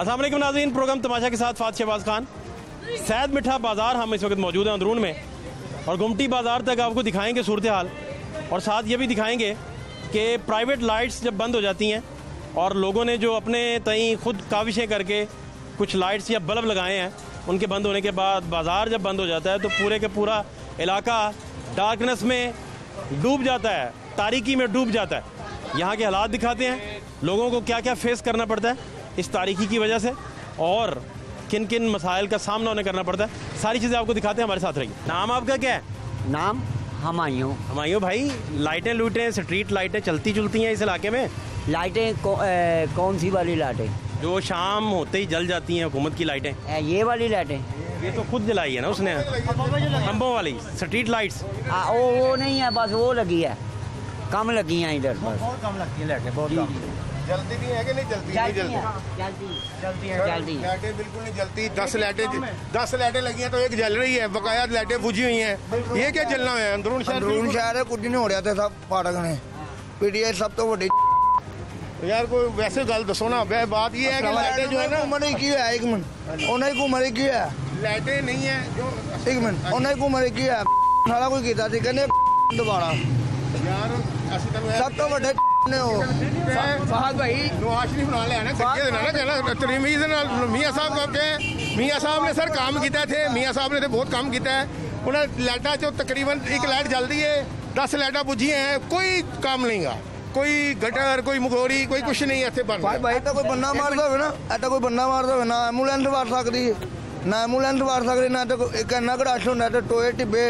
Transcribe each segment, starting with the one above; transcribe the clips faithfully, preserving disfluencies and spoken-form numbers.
अस्सलाम वालेकुम नाज़रीन, प्रोग्राम तमाशा के साथ फातिह शहबाज खान। सैयद मिठा बाज़ार हम इस वक्त मौजूद हैं अंदरून में, और गुमटी बाज़ार तक आपको दिखाएंगे सूरत हाल, और साथ ये भी दिखाएंगे कि प्राइवेट लाइट्स जब बंद हो जाती हैं और लोगों ने जो अपने तई खुद काविशें करके कुछ लाइट्स या बल्ब लगाए हैं, उनके बंद होने के बाद बाज़ार जब बंद हो जाता है तो पूरे के पूरा इलाका डार्कनेस में डूब जाता है, तारीकी में डूब जाता है। यहाँ के हालात दिखाते हैं लोगों को क्या क्या फेस करना पड़ता है इस तारीकी की वजह से, और किन किन मसाइल का सामना उन्हें करना पड़ता है, सारी चीज़ें आपको दिखाते हैं। हमारे साथ रहिए। नाम आपका क्या है? नाम हमायूं। हमायूं भाई, लाइटें लूटें स्ट्रीट लाइटें चलती चलती हैं इस इलाके में? लाइटें कौ, ए, कौन सी वाली लाइटें? जो शाम होते ही जल जाती हैं हुकूमत की लाइटें। ए, ये वाली लाइटें? ये तो खुद जलाई है ना उसने, खम्बों वाली स्ट्रीट लाइट्स। आ, वो, वो नहीं है, बस वो लगी है, कम लगी हैं इधर, बहुत कम लगती हैं लाइटें, बहुत कम। जल्दी भी है कि नहीं? जल्दी नहीं जल्दी जल्दी जल्दी है जल्दी लाइटें बिल्कुल नहीं जलती। दस लाइटें दस लाइटें लगी हैं तो एक जल रही है, बकाया लाइटें बुझी हुई हैं। ये क्या जलना है? अंदरून शहर अंदरून शहर है, कुछ नहीं हो रहा था सब पाठक ने पीटीआई सब तो वो यार कोई वैसे गल दसो ना। वह बात ये है कि लाइटें जो है ना उम्र की है, एक मिनट उन्हें को उम्र की है, लाइटें नहीं है जो एक मिनट उन्हें को उम्र की है, सारा कोई किता सी कहने दोबारा यार असि तो सब तो बड़े दस लाइटा बुझिया है, कोई काम नहीं गा, कोई गटर कोई मगोरी कोई कुछ नहीं है। कोई बंदा मारदा होवे ना, ऐसा कोई बंदा मारदा होवे ना, एम्बूलेंस मार सकदी ना, एम्बूलेंस मार सकदी ना, इन्ना घड़ाश होंदा ते टोए टिब्बे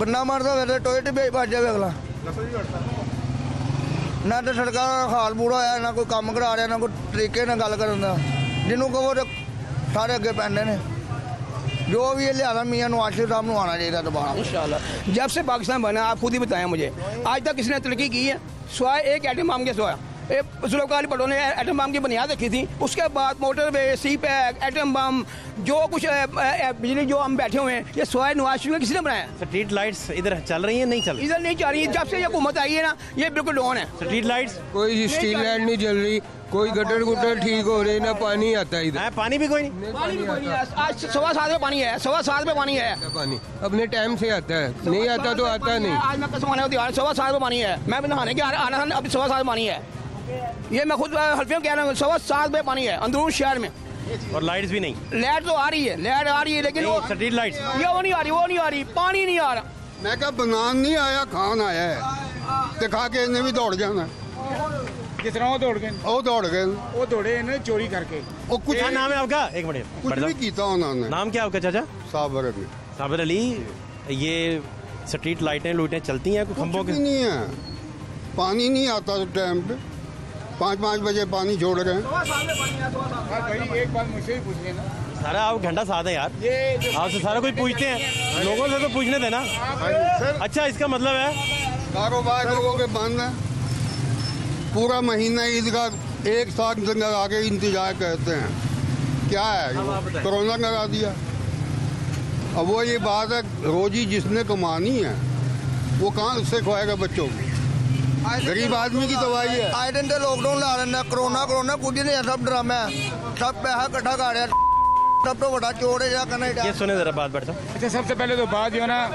बंदा मारदा होवे ते टोए टिब्बे ही भज जावे अगला। ना तो सड़क हाल बुरा होया, ना कोई काम करा रहा, ना कोई तरीके ना गल करन दा, जिन्हों कहो तो सारे अगे पैंदे ने। जो भी ये लिहाजा मियाँ नवाज शरीफ साहब को आना चाहिए दोबारा इंशाल्लाह। जब से पाकिस्तान बना, आप खुद ही बताएं मुझे, आज तक किसी ने तरक्की की है स्वाय एक एटम बम के? सोया सुलोकाली पटो ने एटम बम की बुनियाद रखी थी, उसके बाद motorway CPEC atom bomb जो कुछ बिजली जो हम बैठे हुए हैं ये सोए नवाज शरीफ में किसी ने बनाया। स्ट्रीट लाइट्स इधर चल रही है नहीं चल रही? इधर नहीं चल रही है, जब से ये हुकूमत आई है ना ये बिल्कुल डाउन है। स्ट्रीट लाइट्स कोई स्ट्रीट लाइट नहीं जल रही, कोई गटर गुटर ठीक हो रही ना, पानी आता है इधर, पानी भी कोई नहीं, पानी भी कोई नहीं। आज सवा सात में पानी है, सवा सात में पानी है, पानी अपने टाइम से आता है, नहीं आता तो आता नहीं। आज मैं कसम आने होती सवा सात में पानी है, मैं नहाने के आना था अभी सवा सात में पानी है, ये मैं खुद हल्फियों कह रहा हूँ, सवा सात में पानी है अंदरून शहर में। और लाइट्स भी नहीं? लाइट तो आ रही है, लाइट आ रही है लेकिन वो स्ट्रीट लाइट्स ये वो नहीं आ रही, वो नहीं आ रही, पानी नहीं आ रहा। मैं क्या बनान नहीं आया, खान आया है, दिखा के इन्हें भी दौड़ जाना किस तरह दौड़ गए, वो दौड़ गए, वो दौड़े इन्होंने चोरी करके। वो कुछ नाम है आपका? एक मिनट, कुछ भी किया उन्होंने। नाम क्या आपका चाचा? साबिर अली। साबिर अली, ये स्ट्रीट लाइटें लूटें चलती हैं? खम्भों की नहीं है, पानी नहीं आता टाइम पे, पाँच पाँच बजे पानी छोड़ रहे हैं। एक बार मुझसे ही पूछ लेना सारा, आप घंटा साथ है यार, आपसे सारा कुछ पूछते हैं, लोगों से तो पूछने देना। अच्छा, इसका मतलब है कारोबार लोगों के बंद है, पूरा महीना ईद का एक साथ दंगा आगे इंतजार करते हैं, क्या है कोरोना लगा दिया। अब वो ये बात है रोजी जिसने कमानी है वो कहाँ उससे खोएगा बच्चों की, गरीब आदमी की तबाही है। आए दिन तो लॉकडाउन ला रहे, कोरोना कोरोना कुछ ही नहीं है, सब ड्रामा है, सब पैसा इकट्ठा कर रहे हैं, सब तो बड़ा चोर है। ये सुने जरा बात बढ़ता। अच्छा, सबसे पहले तो बात जो है ना,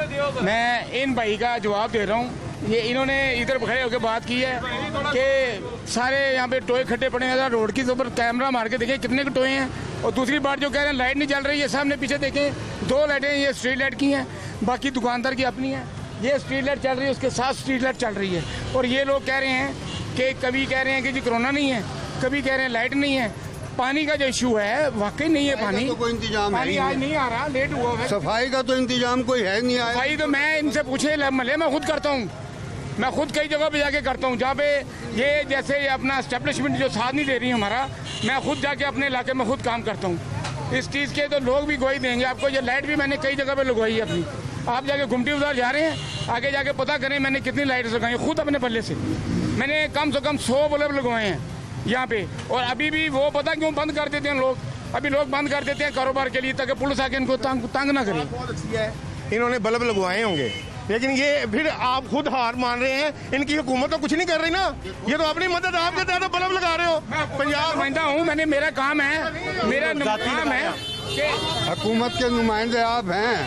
मैं इन भाई का जवाब दे रहा हूँ, ये इन्होंने इधर खड़े होकर बात की है कि सारे यहाँ पे टोए खट्टे पड़े हैं, रोड की ऊपर कैमरा मार के देखें कितने के टोए हैं। और दूसरी बात जो कह रहे हैं लाइट नहीं चल रही है, सामने पीछे देखें दो लाइटें, ये स्ट्रीट लाइट की हैं, बाकी दुकानदार की अपनी है, ये स्ट्रीट लाइट चल रही है उसके साथ स्ट्रीट लाइट चल रही है। और ये लोग कह रहे हैं कि कभी कह रहे हैं कि जी कोरोना नहीं है, कभी कह रहे हैं लाइट नहीं है, पानी का जो इशू है वाकई नहीं है, पानी तो कोई इंतजाम है आज नहीं आ रहा, लेट हुआ है। सफाई का तो इंतजाम कोई है नहीं आया। सफाई तो मैं इनसे पूछे महल्ले में खुद करता हूँ, मैं खुद कई जगह पे जाके करता हूँ, जहाँ पे ये जैसे ये अपना एस्टेब्लिशमेंट जो साथ नहीं दे रही हमारा, मैं खुद जाके अपने इलाके में खुद काम करता हूँ इस चीज़ के, तो लोग भी गवाही देंगे आपको। ये लाइट भी मैंने कई जगह पर लगवाई है अपनी, आप जाके गुमटी बाजार जा रहे हैं आगे जाके पता करें मैंने कितनी लाइट्स लगाई, खुद अपने पल्ले से मैंने कम से कम सौ बल्ब लगवाए हैं यहाँ पे। और अभी भी वो पता क्यों बंद कर देते हैं लोग, अभी लोग बंद कर देते हैं कारोबार के लिए ताकि पुलिस आके इनको तंग तंग ना करे। इन्होंने बल्ब लगवाए होंगे लेकिन ये फिर आप खुद हार मान रहे हैं, इनकी हुकूमत तो कुछ नहीं कर रही ना, ये तो अपनी मदद आपके ज्यादा बल्ब लगा रहे हो। पंजाब मानता हूँ मैंने, मेरा काम है, मेरा काम है। हुकूमत के नुमाइंदे आप हैं,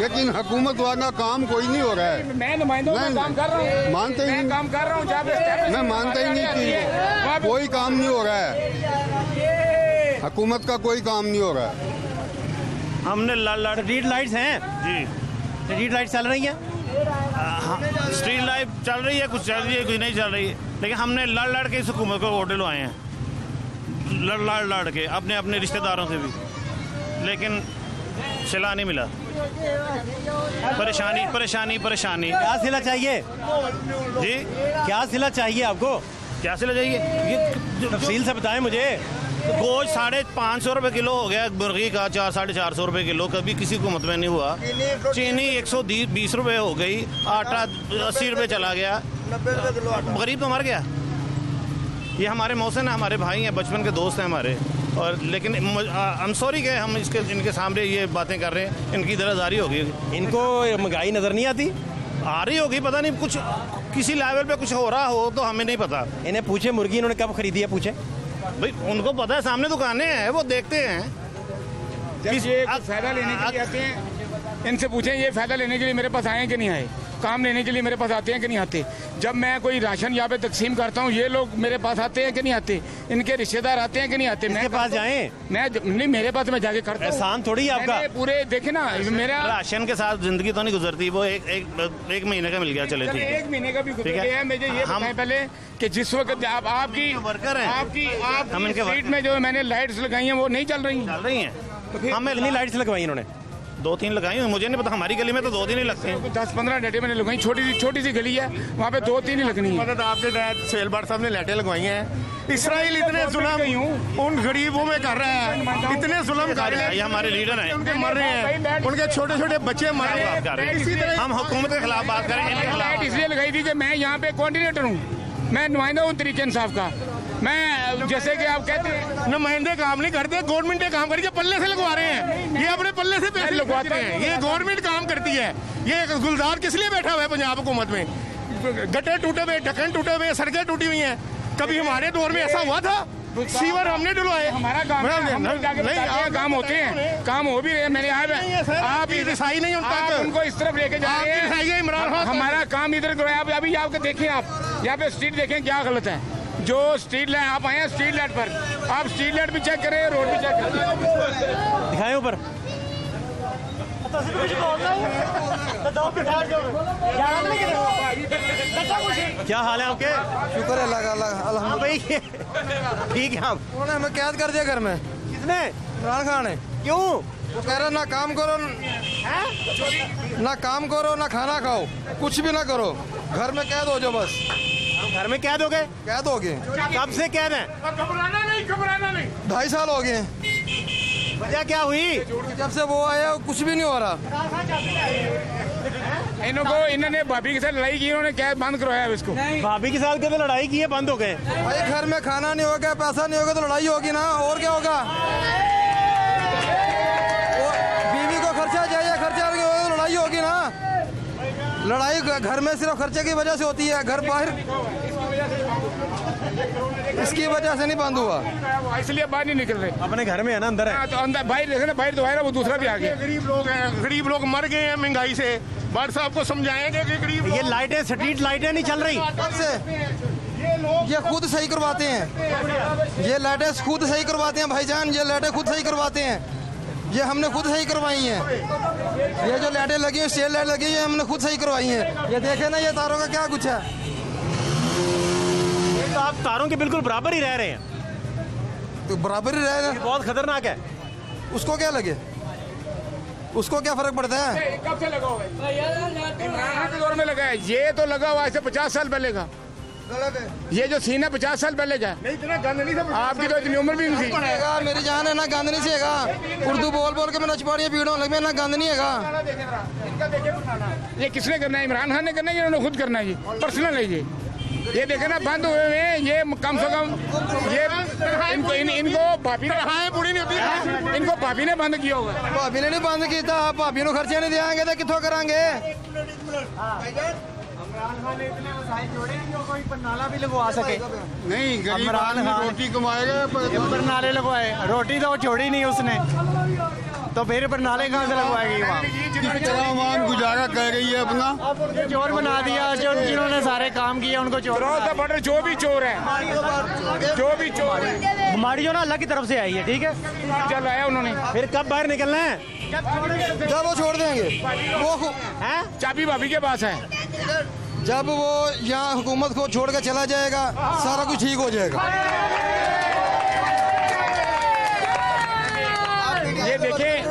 लेकिन हुकूमत वाला काम कोई नहीं हो रहा है। मैं नुमाइंदों का काम कर रहा हूँ, मानते ही नहीं काम कर रहा हूँ, मैं मानता ही नहीं कि कोई काम नहीं हो रहा है, हुकूमत का कोई काम नहीं हो रहा है। हमने स्ट्रीट लाइट्स हैं जी, स्ट्रीट लाइट चल रही है, स्ट्रीट लाइट चल रही है, कुछ चल रही है, कुछ नहीं चल रही है, लेकिन हमने लड़ लड़ के इस हुकूमत को वोट लुआए हैं, लड़ लड़ लड़ के अपने अपने रिश्तेदारों से भी, लेकिन सिला नहीं मिला। परेशानी परेशानी परेशानी। क्या सिला चाहिए जी? क्या सिला चाहिए आपको? क्या सिला चाहिए ये तफसील से बताएं मुझे। गोश्त साढ़े पाँच सौ रुपये किलो हो गया मुर्गी का, चार साढ़े चार सौ रुपये किलो, कभी किसी हुकूमत में नहीं हुआ। चीनी एक सौ बीस रुपये हो गई, आटा अस्सी रुपये चला गया, गरीब तो मर गया। ये हमारे मौसम है, हमारे भाई हैं, बचपन के दोस्त हैं हमारे, और लेकिन आई एम सॉरी कि हम इसके इनके सामने ये बातें कर रहे हैं, इनकी दराजारी होगी। इनको महंगाई नज़र नहीं आती? आ रही होगी, पता नहीं, कुछ किसी लेवल पे कुछ हो रहा हो तो हमें नहीं पता। इन्हें पूछे मुर्गी इन्होंने कब खरीदी है, पूछे भाई, उनको पता है, सामने दुकानें हैं, वो देखते हैं। किस फ़ायदा लेने के लिए आते हैं, इनसे पूछें ये फ़ायदा लेने के लिए मेरे पास आए कि नहीं आए, काम लेने के लिए मेरे पास आते हैं कि नहीं आते। जब मैं कोई राशन यहाँ पे तकसीम करता हूँ, ये लोग मेरे पास आते हैं कि नहीं आते, इनके रिश्तेदार आते हैं कि नहीं आते। मेरे पास जाए मैं नहीं, मेरे पास मैं जाके करता हूँ, शाम थोड़ी आपका पूरे देखे ना। मेरा राशन के साथ जिंदगी तो नहीं गुजरती, वो एक एक एक महीने का मिल गया, चले ठीक है, एक महीने का भी गुजर गया है। मुझे ये बताएं पहले कि जिस वक्त आप आपकी वर्कर हैं, आपकी आपकी स्ट्रीट में जो मैंने लाइट्स लगाई हैं वो नहीं चल रही चल रही हैं। हमें इतनी लाइट्स लगवाई इन्होंने, दो तीन लगाई हुई, मुझे नहीं पता, हमारी गली में तो दो तीन ही लगते हैं, दस पंद्रह लाइटें मैंने लगाई, छोटी सी छोटी सी गली है, वहाँ पे दो तीन ही लगनी है। मदद आपने सोहेल भाई साहब ने लाइटें लगवाई हैं। इसराइल इतने जुल्म उन गरीबों में कर रहा है, इतने जुल्म कर रहा है, हमारे लीडर हैं, उनके मर रहे हैं, उनके छोटे छोटे बच्चे मर रहे हैं। इसी तरह हम हुकूमत के खिलाफ बात करें। लाइट इसलिए लगाई थी कि मैं यहाँ पे कोऑर्डिनेटर हूँ, मैं नुमाइंदा हूँ तरीके इंसाफ का। मैं जैसे कि आप कहते हैं नुमाइंदे काम नहीं करते, गवर्नमेंट ने काम करके पल्ले से लगवा रहे हैं, ये अपने पल्ले से पैसे लगवाते हैं, ये गवर्नमेंट काम करती है। ये गुलजार किस लिए बैठा हुआ है पंजाब हुकूमत में? गटर टूटे हुए, ढक्कन टूटे हुए, सड़कें टूटी हुई हैं, कभी हमारे दौर में ऐसा हुआ था? सीवर हमने डुलवाए, हमारा काम नहीं, काम होते हैं, काम हो भी रहे हैं। मैंने आप ईसाई नहीं उनका, उनको इस तरफ लेके जा रहे हैं। इमरान खान हमारा काम इधर करवाया। आप अभी आपके देखें, आप यहाँ पे स्ट्रीट देखें क्या गलत है। जो स्ट्रीट लाइट आप आए हैं, स्ट्रीट लाइट पर आप स्ट्रीट लाइट भी चेक करें, रोड भी चेक करें, दिखाएं ऊपर। क्या हाल है आपके? शुक्र है लगा लगा भाई, ठीक है। आप उन्होंने हमें कैद कर दिया घर में। किसने? इमरान खान है। क्यों? वो कह रहे ना काम करो, ना काम करो, ना खाना खाओ, कुछ भी ना करो, घर में कैद हो जाओ। बस घर में कैद हो गए? कैद हो गए। कब से कैद है? घबराना नहीं, घबराना नहीं। ढाई साल हो गए। वजह क्या हुई? जब से वो आया कुछ भी नहीं हो रहा। इनको इन्होंने भाभी के साथ लड़ाई की, इन्होंने कैद बंद करवाया इसको। भाभी के साथ कहते लड़ाई की है, बंद हो गए। भाई घर में खाना नहीं होगा, पैसा नहीं होगा तो लड़ाई होगी ना, और क्या होगा? बीवी को खर्चा चाहिए, खर्चा नहीं होगा तो लड़ाई होगी ना। लड़ाई घर में सिर्फ खर्चे की वजह से होती है, घर बाहर इसकी वजह से नहीं बंद हुआ, इसलिए बाहर नहीं निकल रहे। अपने घर में है ना, अंदर है तो अंदर, बाहर देखे ना, बाहर तो है ना, वो दूसरा भी आ गया। गरीब लोग हैं, गरीब लोग मर गए हैं महंगाई से। बार साहब को समझाएंगे कि गरीब, ये लाइटें स्ट्रीट लाइटें नहीं चल रही से, ये खुद सही करवाते हैं, ये लाइटें खुद सही करवाते हैं भाईजान, ये लाइटें खुद सही करवाते हैं, ये हमने खुद सही करवाई हैं। ये जो लाइटें लगी हैं, स्ट्रीट लाइट लगी हैं, हमने खुद सही करवाई हैं। ये देखे ना, ये तारों का क्या कुछ है। तो आप तारों के बिल्कुल बराबर ही रह रहे हैं। तो बराबर ही रह रहे हैं, बहुत खतरनाक है। उसको क्या लगे, उसको क्या फर्क पड़ता है? कब से लगा हुआ है? इमरान के दौर में लगा है, ये तो लगा हुआ है पचास साल पहले का। ये जो सीन है पचास साल पहले का, आपकी तो इतनी उम्र भी नहीं थी। मेरी जान है ना, गांधनी से है, उर्दू बोल बोल के मैं नचपाड़ी पीड़ों लगे ना, गांधनी है। ये किसने करना है? इमरान खान ने करना है, इन्होंने खुद करना है, ये पर्सनल है, ये ये देखे ना बंद हुए हुए हैं, ये कम से कम ये इनको इन, इनको भाभी ने इनको भाभी ने बंद किया होगा। भाभी ने नहीं बंद किया था, भाभी ने खर्चा नहीं देंगे तो कितों करांगे। इमरान खान ने इतने वसाइल जोड़े हैं जो कोई परनाला भी लगवा सके नहीं। इमरान खान रोटी कमाएगा, परनाले लगवाए, रोटी तो छोड़ी नहीं उसने, तो फिर परनाले कहाँ से लगवाएगी। वहाँ गुजारा कर रही है अपना, चोर बना दिया जो जिन्होंने सारे काम किए उनको चोर बना। जो भी चोर है, जो भी चोर है, बीमारी ना अल्लाह की तरफ से आई है, ठीक है, चल आया उन्होंने। फिर कब बाहर निकलना है, जब वो छोड़ देंगे। वो चाबी भाभी के पास है, जब वो यहाँ हुकूमत को छोड़ कर चला जाएगा सारा कुछ ठीक हो जाएगा। ये देखिए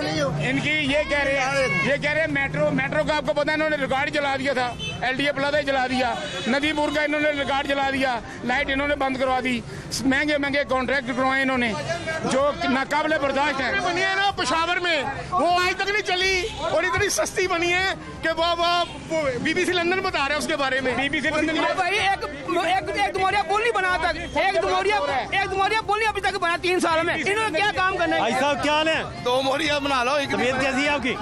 इनकी ये कह रहे हैं, ये कह रहे हैं मेट्रो मेट्रो का आपको पता है इन्होंने रिकॉर्ड जला दिया था, एलडीए प्लाजा जला दिया, नदीपुर का इन्होंने रिकॉर्ड जला दिया, लाइट इन्होंने बंद करवा दी, महंगे महंगे कॉन्ट्रैक्ट करवाए इन्होंने जो नाकाबिले बर्दाश्त है। बनी है ना पेशावर में, वो आज तक नहीं चली और इतनी सस्ती बनी है कि वो वो बीबीसी लंदन बता रहे हैं उसके बारे में। बीबीसी लंदन भाई एक एक एक दुमोरिया पुल नहीं बना तक, एक दुमोरिया एक दुमोरिया पुल नहीं अभी तक बना तीन साल में। इन्होंने क्या काम करना है भाई साहब, क्या हाल है। दो मोरिया बना लो, तबीयत कैसी है आपकी,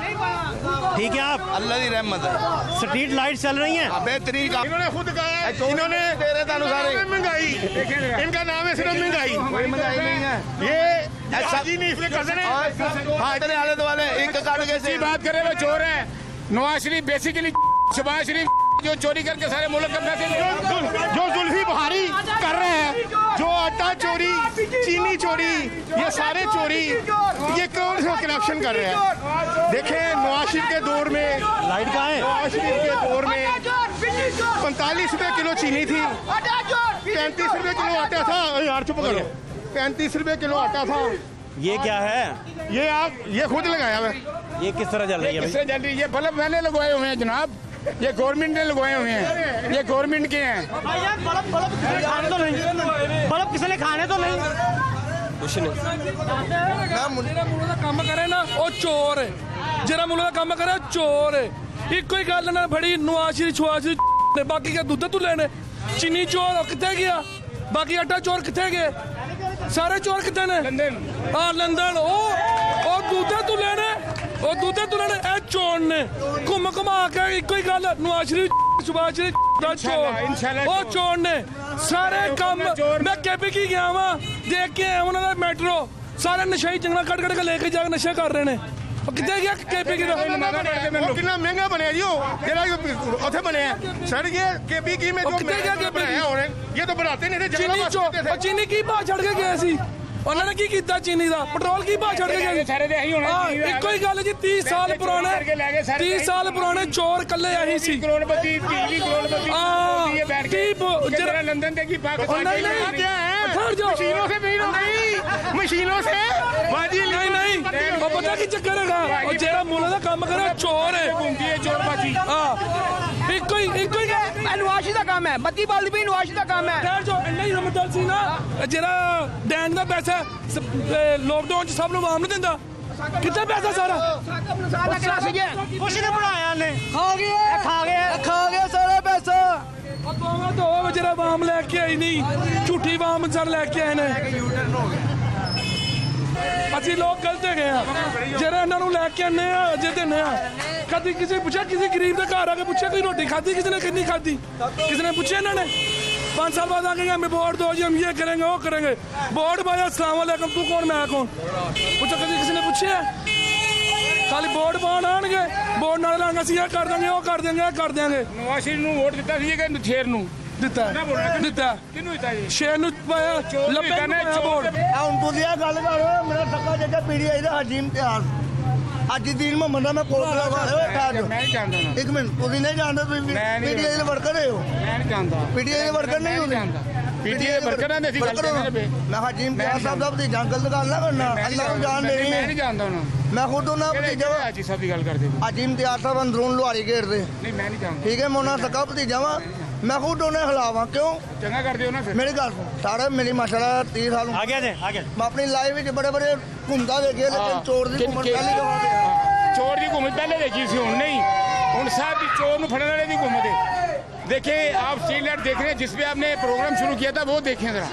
ठीक है आप, अल्लाह की रहमत है। स्ट्रीट लाइट चल रही है बेहतरीन, इन्होंने खुद कहा है, इन्होंने महंगाई, इनका नाम है सिर्फ महंगाई, महंगाई नहीं है ये नहीं। बात करें वो चोर है नवाज शरीफ, बेसिकली शहबाज शरीफ जो चोरी करके सारे मुल्क का पैसे जो जुल्फी बुखारी कर रहे हैं, जो आटा चोरी, चीनी चोरी, ये सारे चोरी, ये कौन सा करप्शन कर रहे हैं। देखें नवाज शरीफ के दौर में लाइट का है, नवाज शरीफ के दौर में पैंतालीस रुपए किलो चीनी थी, पैंतीस रुपए किलो आटा था, यार चुप करो, पैंतीस रुपए किलो आटा था। ये क्या है, ये आप ये खुद लगाया हुआ है, ये किस तरह जल रही है, किस तरह जल रही है। ये बल्ब मैंने लगवाए हुए हैं जनाब, ये गवर्नमेंट ने लगवाए हुए हैं, ये गवर्नमेंट के हैं। बल्ब किसने खाने तो नहीं, कुछ नहीं काम करे ना, वो चोर है, जरा मुल्क का काम करे चोर है। एक कोई गल ना बड़ी नवाशी छुआशी, बाकी क्या दुद्ध तू लेने, चीनी चोर कितने गया, बाकी आटा चोर कितने गए, सारे चोर कितने ने लंदन, हाँ लंदन, ओ ओ दूधे तू लेने, ओ दूधे तू लेने, ए चोर ने घुम घुमा के इको ही गल नवाज शरीफ सुभाष शरीफ दा चोर, ओ चोर ने सारे काम। मैं केपी की गया वा देख के आया, उन्होंने मेट्रो सारे नशे जंगल कट कट के लेके जाके नशे कर रहे ने, कितने गया केपी की, कितना महंगा बने जी जो बने सर, ये केपी की में ये तो बनाते नहीं थे, चीनी चोर चीनी की भाव चढ़ के गए सी, उन्होंने की किया चीनी का, पेट्रोल की भाव चढ़ के गए, एक ही गल जी तीस साल पुराने तीस साल पुराने चोर कले आई सी, मशीनों से नहीं नहीं पता की चक्कर है, जरा मुल्क का काम करे चोर है, चोरबाजी इको इको नवाशी का काम है, बत्ती बाल भी नवाशी का काम है। जरा डैन का पैसा लॉकडाउन च सब आम नहीं दिता, कितना पैसा सारा कुछ नहीं बनाया ने, खा गए खा गए खा गए सारा पैसा। तो जरा वाम लेके आई नहीं, झूठी वाम सर लेके आए ने, असि लोग गलत है गए, जरा इन्होंने लैके आने अजय देने, कभी किसी पूछा किसी गरीब के घर आके पूछा कोई रोटी खाधी किसी ने, कितनी खाधी किसी ने पूछा, इन्होंने पाँच साल बाद आके हमें वोट दो जी हम ये करेंगे वो करेंगे, वोट पाया अस्सलाम वालेकुम तू कौन मैं कौन पूछा, कभी किसी ने पूछे खाली वोट पाने आएंगे, वोट ना लाएंगे अस ये कर देंगे वो कर देंगे ये कर देंगे। नवाज शरीफ को वोट दिता सी कि शेर को दिता दिता शेर को पाया लपे ने वोट हम बुलिया गल कर, मेरा धक्का जटा पीटीआई दा हजीम इतिहास आज दिन में मना मैं कोल कर, मैं जानता हूं एक मिनट कोई नहीं जानता, पीटीआई दे वर्कर है, मैं नहीं जानता पीटीआई दे वर्कर नहीं हो, पीटीआई वर्कर ने सी गल करने ना हजीम इतिहास साहब दा दी गल ना करना, अल्लाह को जान दे, मैं नहीं जानता हूं, मैं खुद ना हाजी साहब की गल करते हजीम इतिहास साहब अंदरून लुहारी घेर दे, नहीं मैं नहीं जानता, ठीक है मैं उन्होंने धक्का भतीजा वा, मैं खुद उन्हें खिलाफ हाँ, क्यों चंगा कर दियो ना फिर मेरी गल सारे, मेरी माशाल्लाह तीस साल आ गया, मैं अपनी लाइफ में बड़े बड़े घूमता देखिए, लेकिन चोर की घूमत पहले चोर की घूमत पहले देखी सी, हुण नहीं, हुण साहब चोर नूं फड़न वाले दी घूमत देखिए आप स्ट्रीट लाइट देख रहे हैं जिसपे आपने प्रोग्राम शुरू किया था वो देखें जरा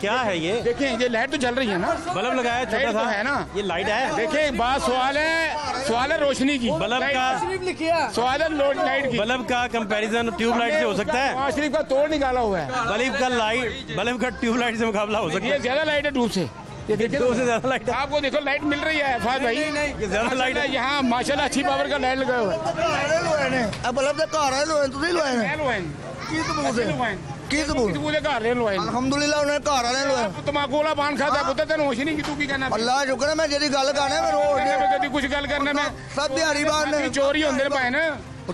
क्या है ये। देखें ये लाइट तो जल रही है ना, बल्ब लगाया छोटा सा है ना, ये लाइट है। देखें बात सवाल है, सवाल है रोशनी की, बल्ब का सवाल है लाइट की। बल्ब का कंपैरिजन ट्यूब लाइट से हो सकता है, शरीफ का तोड़ निकाला हुआ है। बल्ब का लाइट, बल्ब का ट्यूब लाइट से मुकाबला हो सकता है। ज्यादा लाइट है ट्यूब से, ये देखिए दो से ज्यादा लाइट। आपको देखो लाइट मिल रही है फाज भाई, ये ज्यादा लाइट है यहाँ माशाल्लाह, अच्छी पावर का लाइट लगाया हुआ है। अब बल्ब देखो आ रहा है, लोएं तुझे लोएं लोएं की तो मुझे लोएं की तो मुझे घर ले लोएं अल्हम्दुलिल्लाह उन्हें घर ले लोएं। तुम अकोला बांध खाता है बुता तेरे होश नहीं की तू की कहना अल्लाह शुक्र है मैं जेरी गल करने मैं रोड पे कभी कुछ गल करने मैं सब दिहाड़ी बार नहीं चोरी होंदे पाए ना।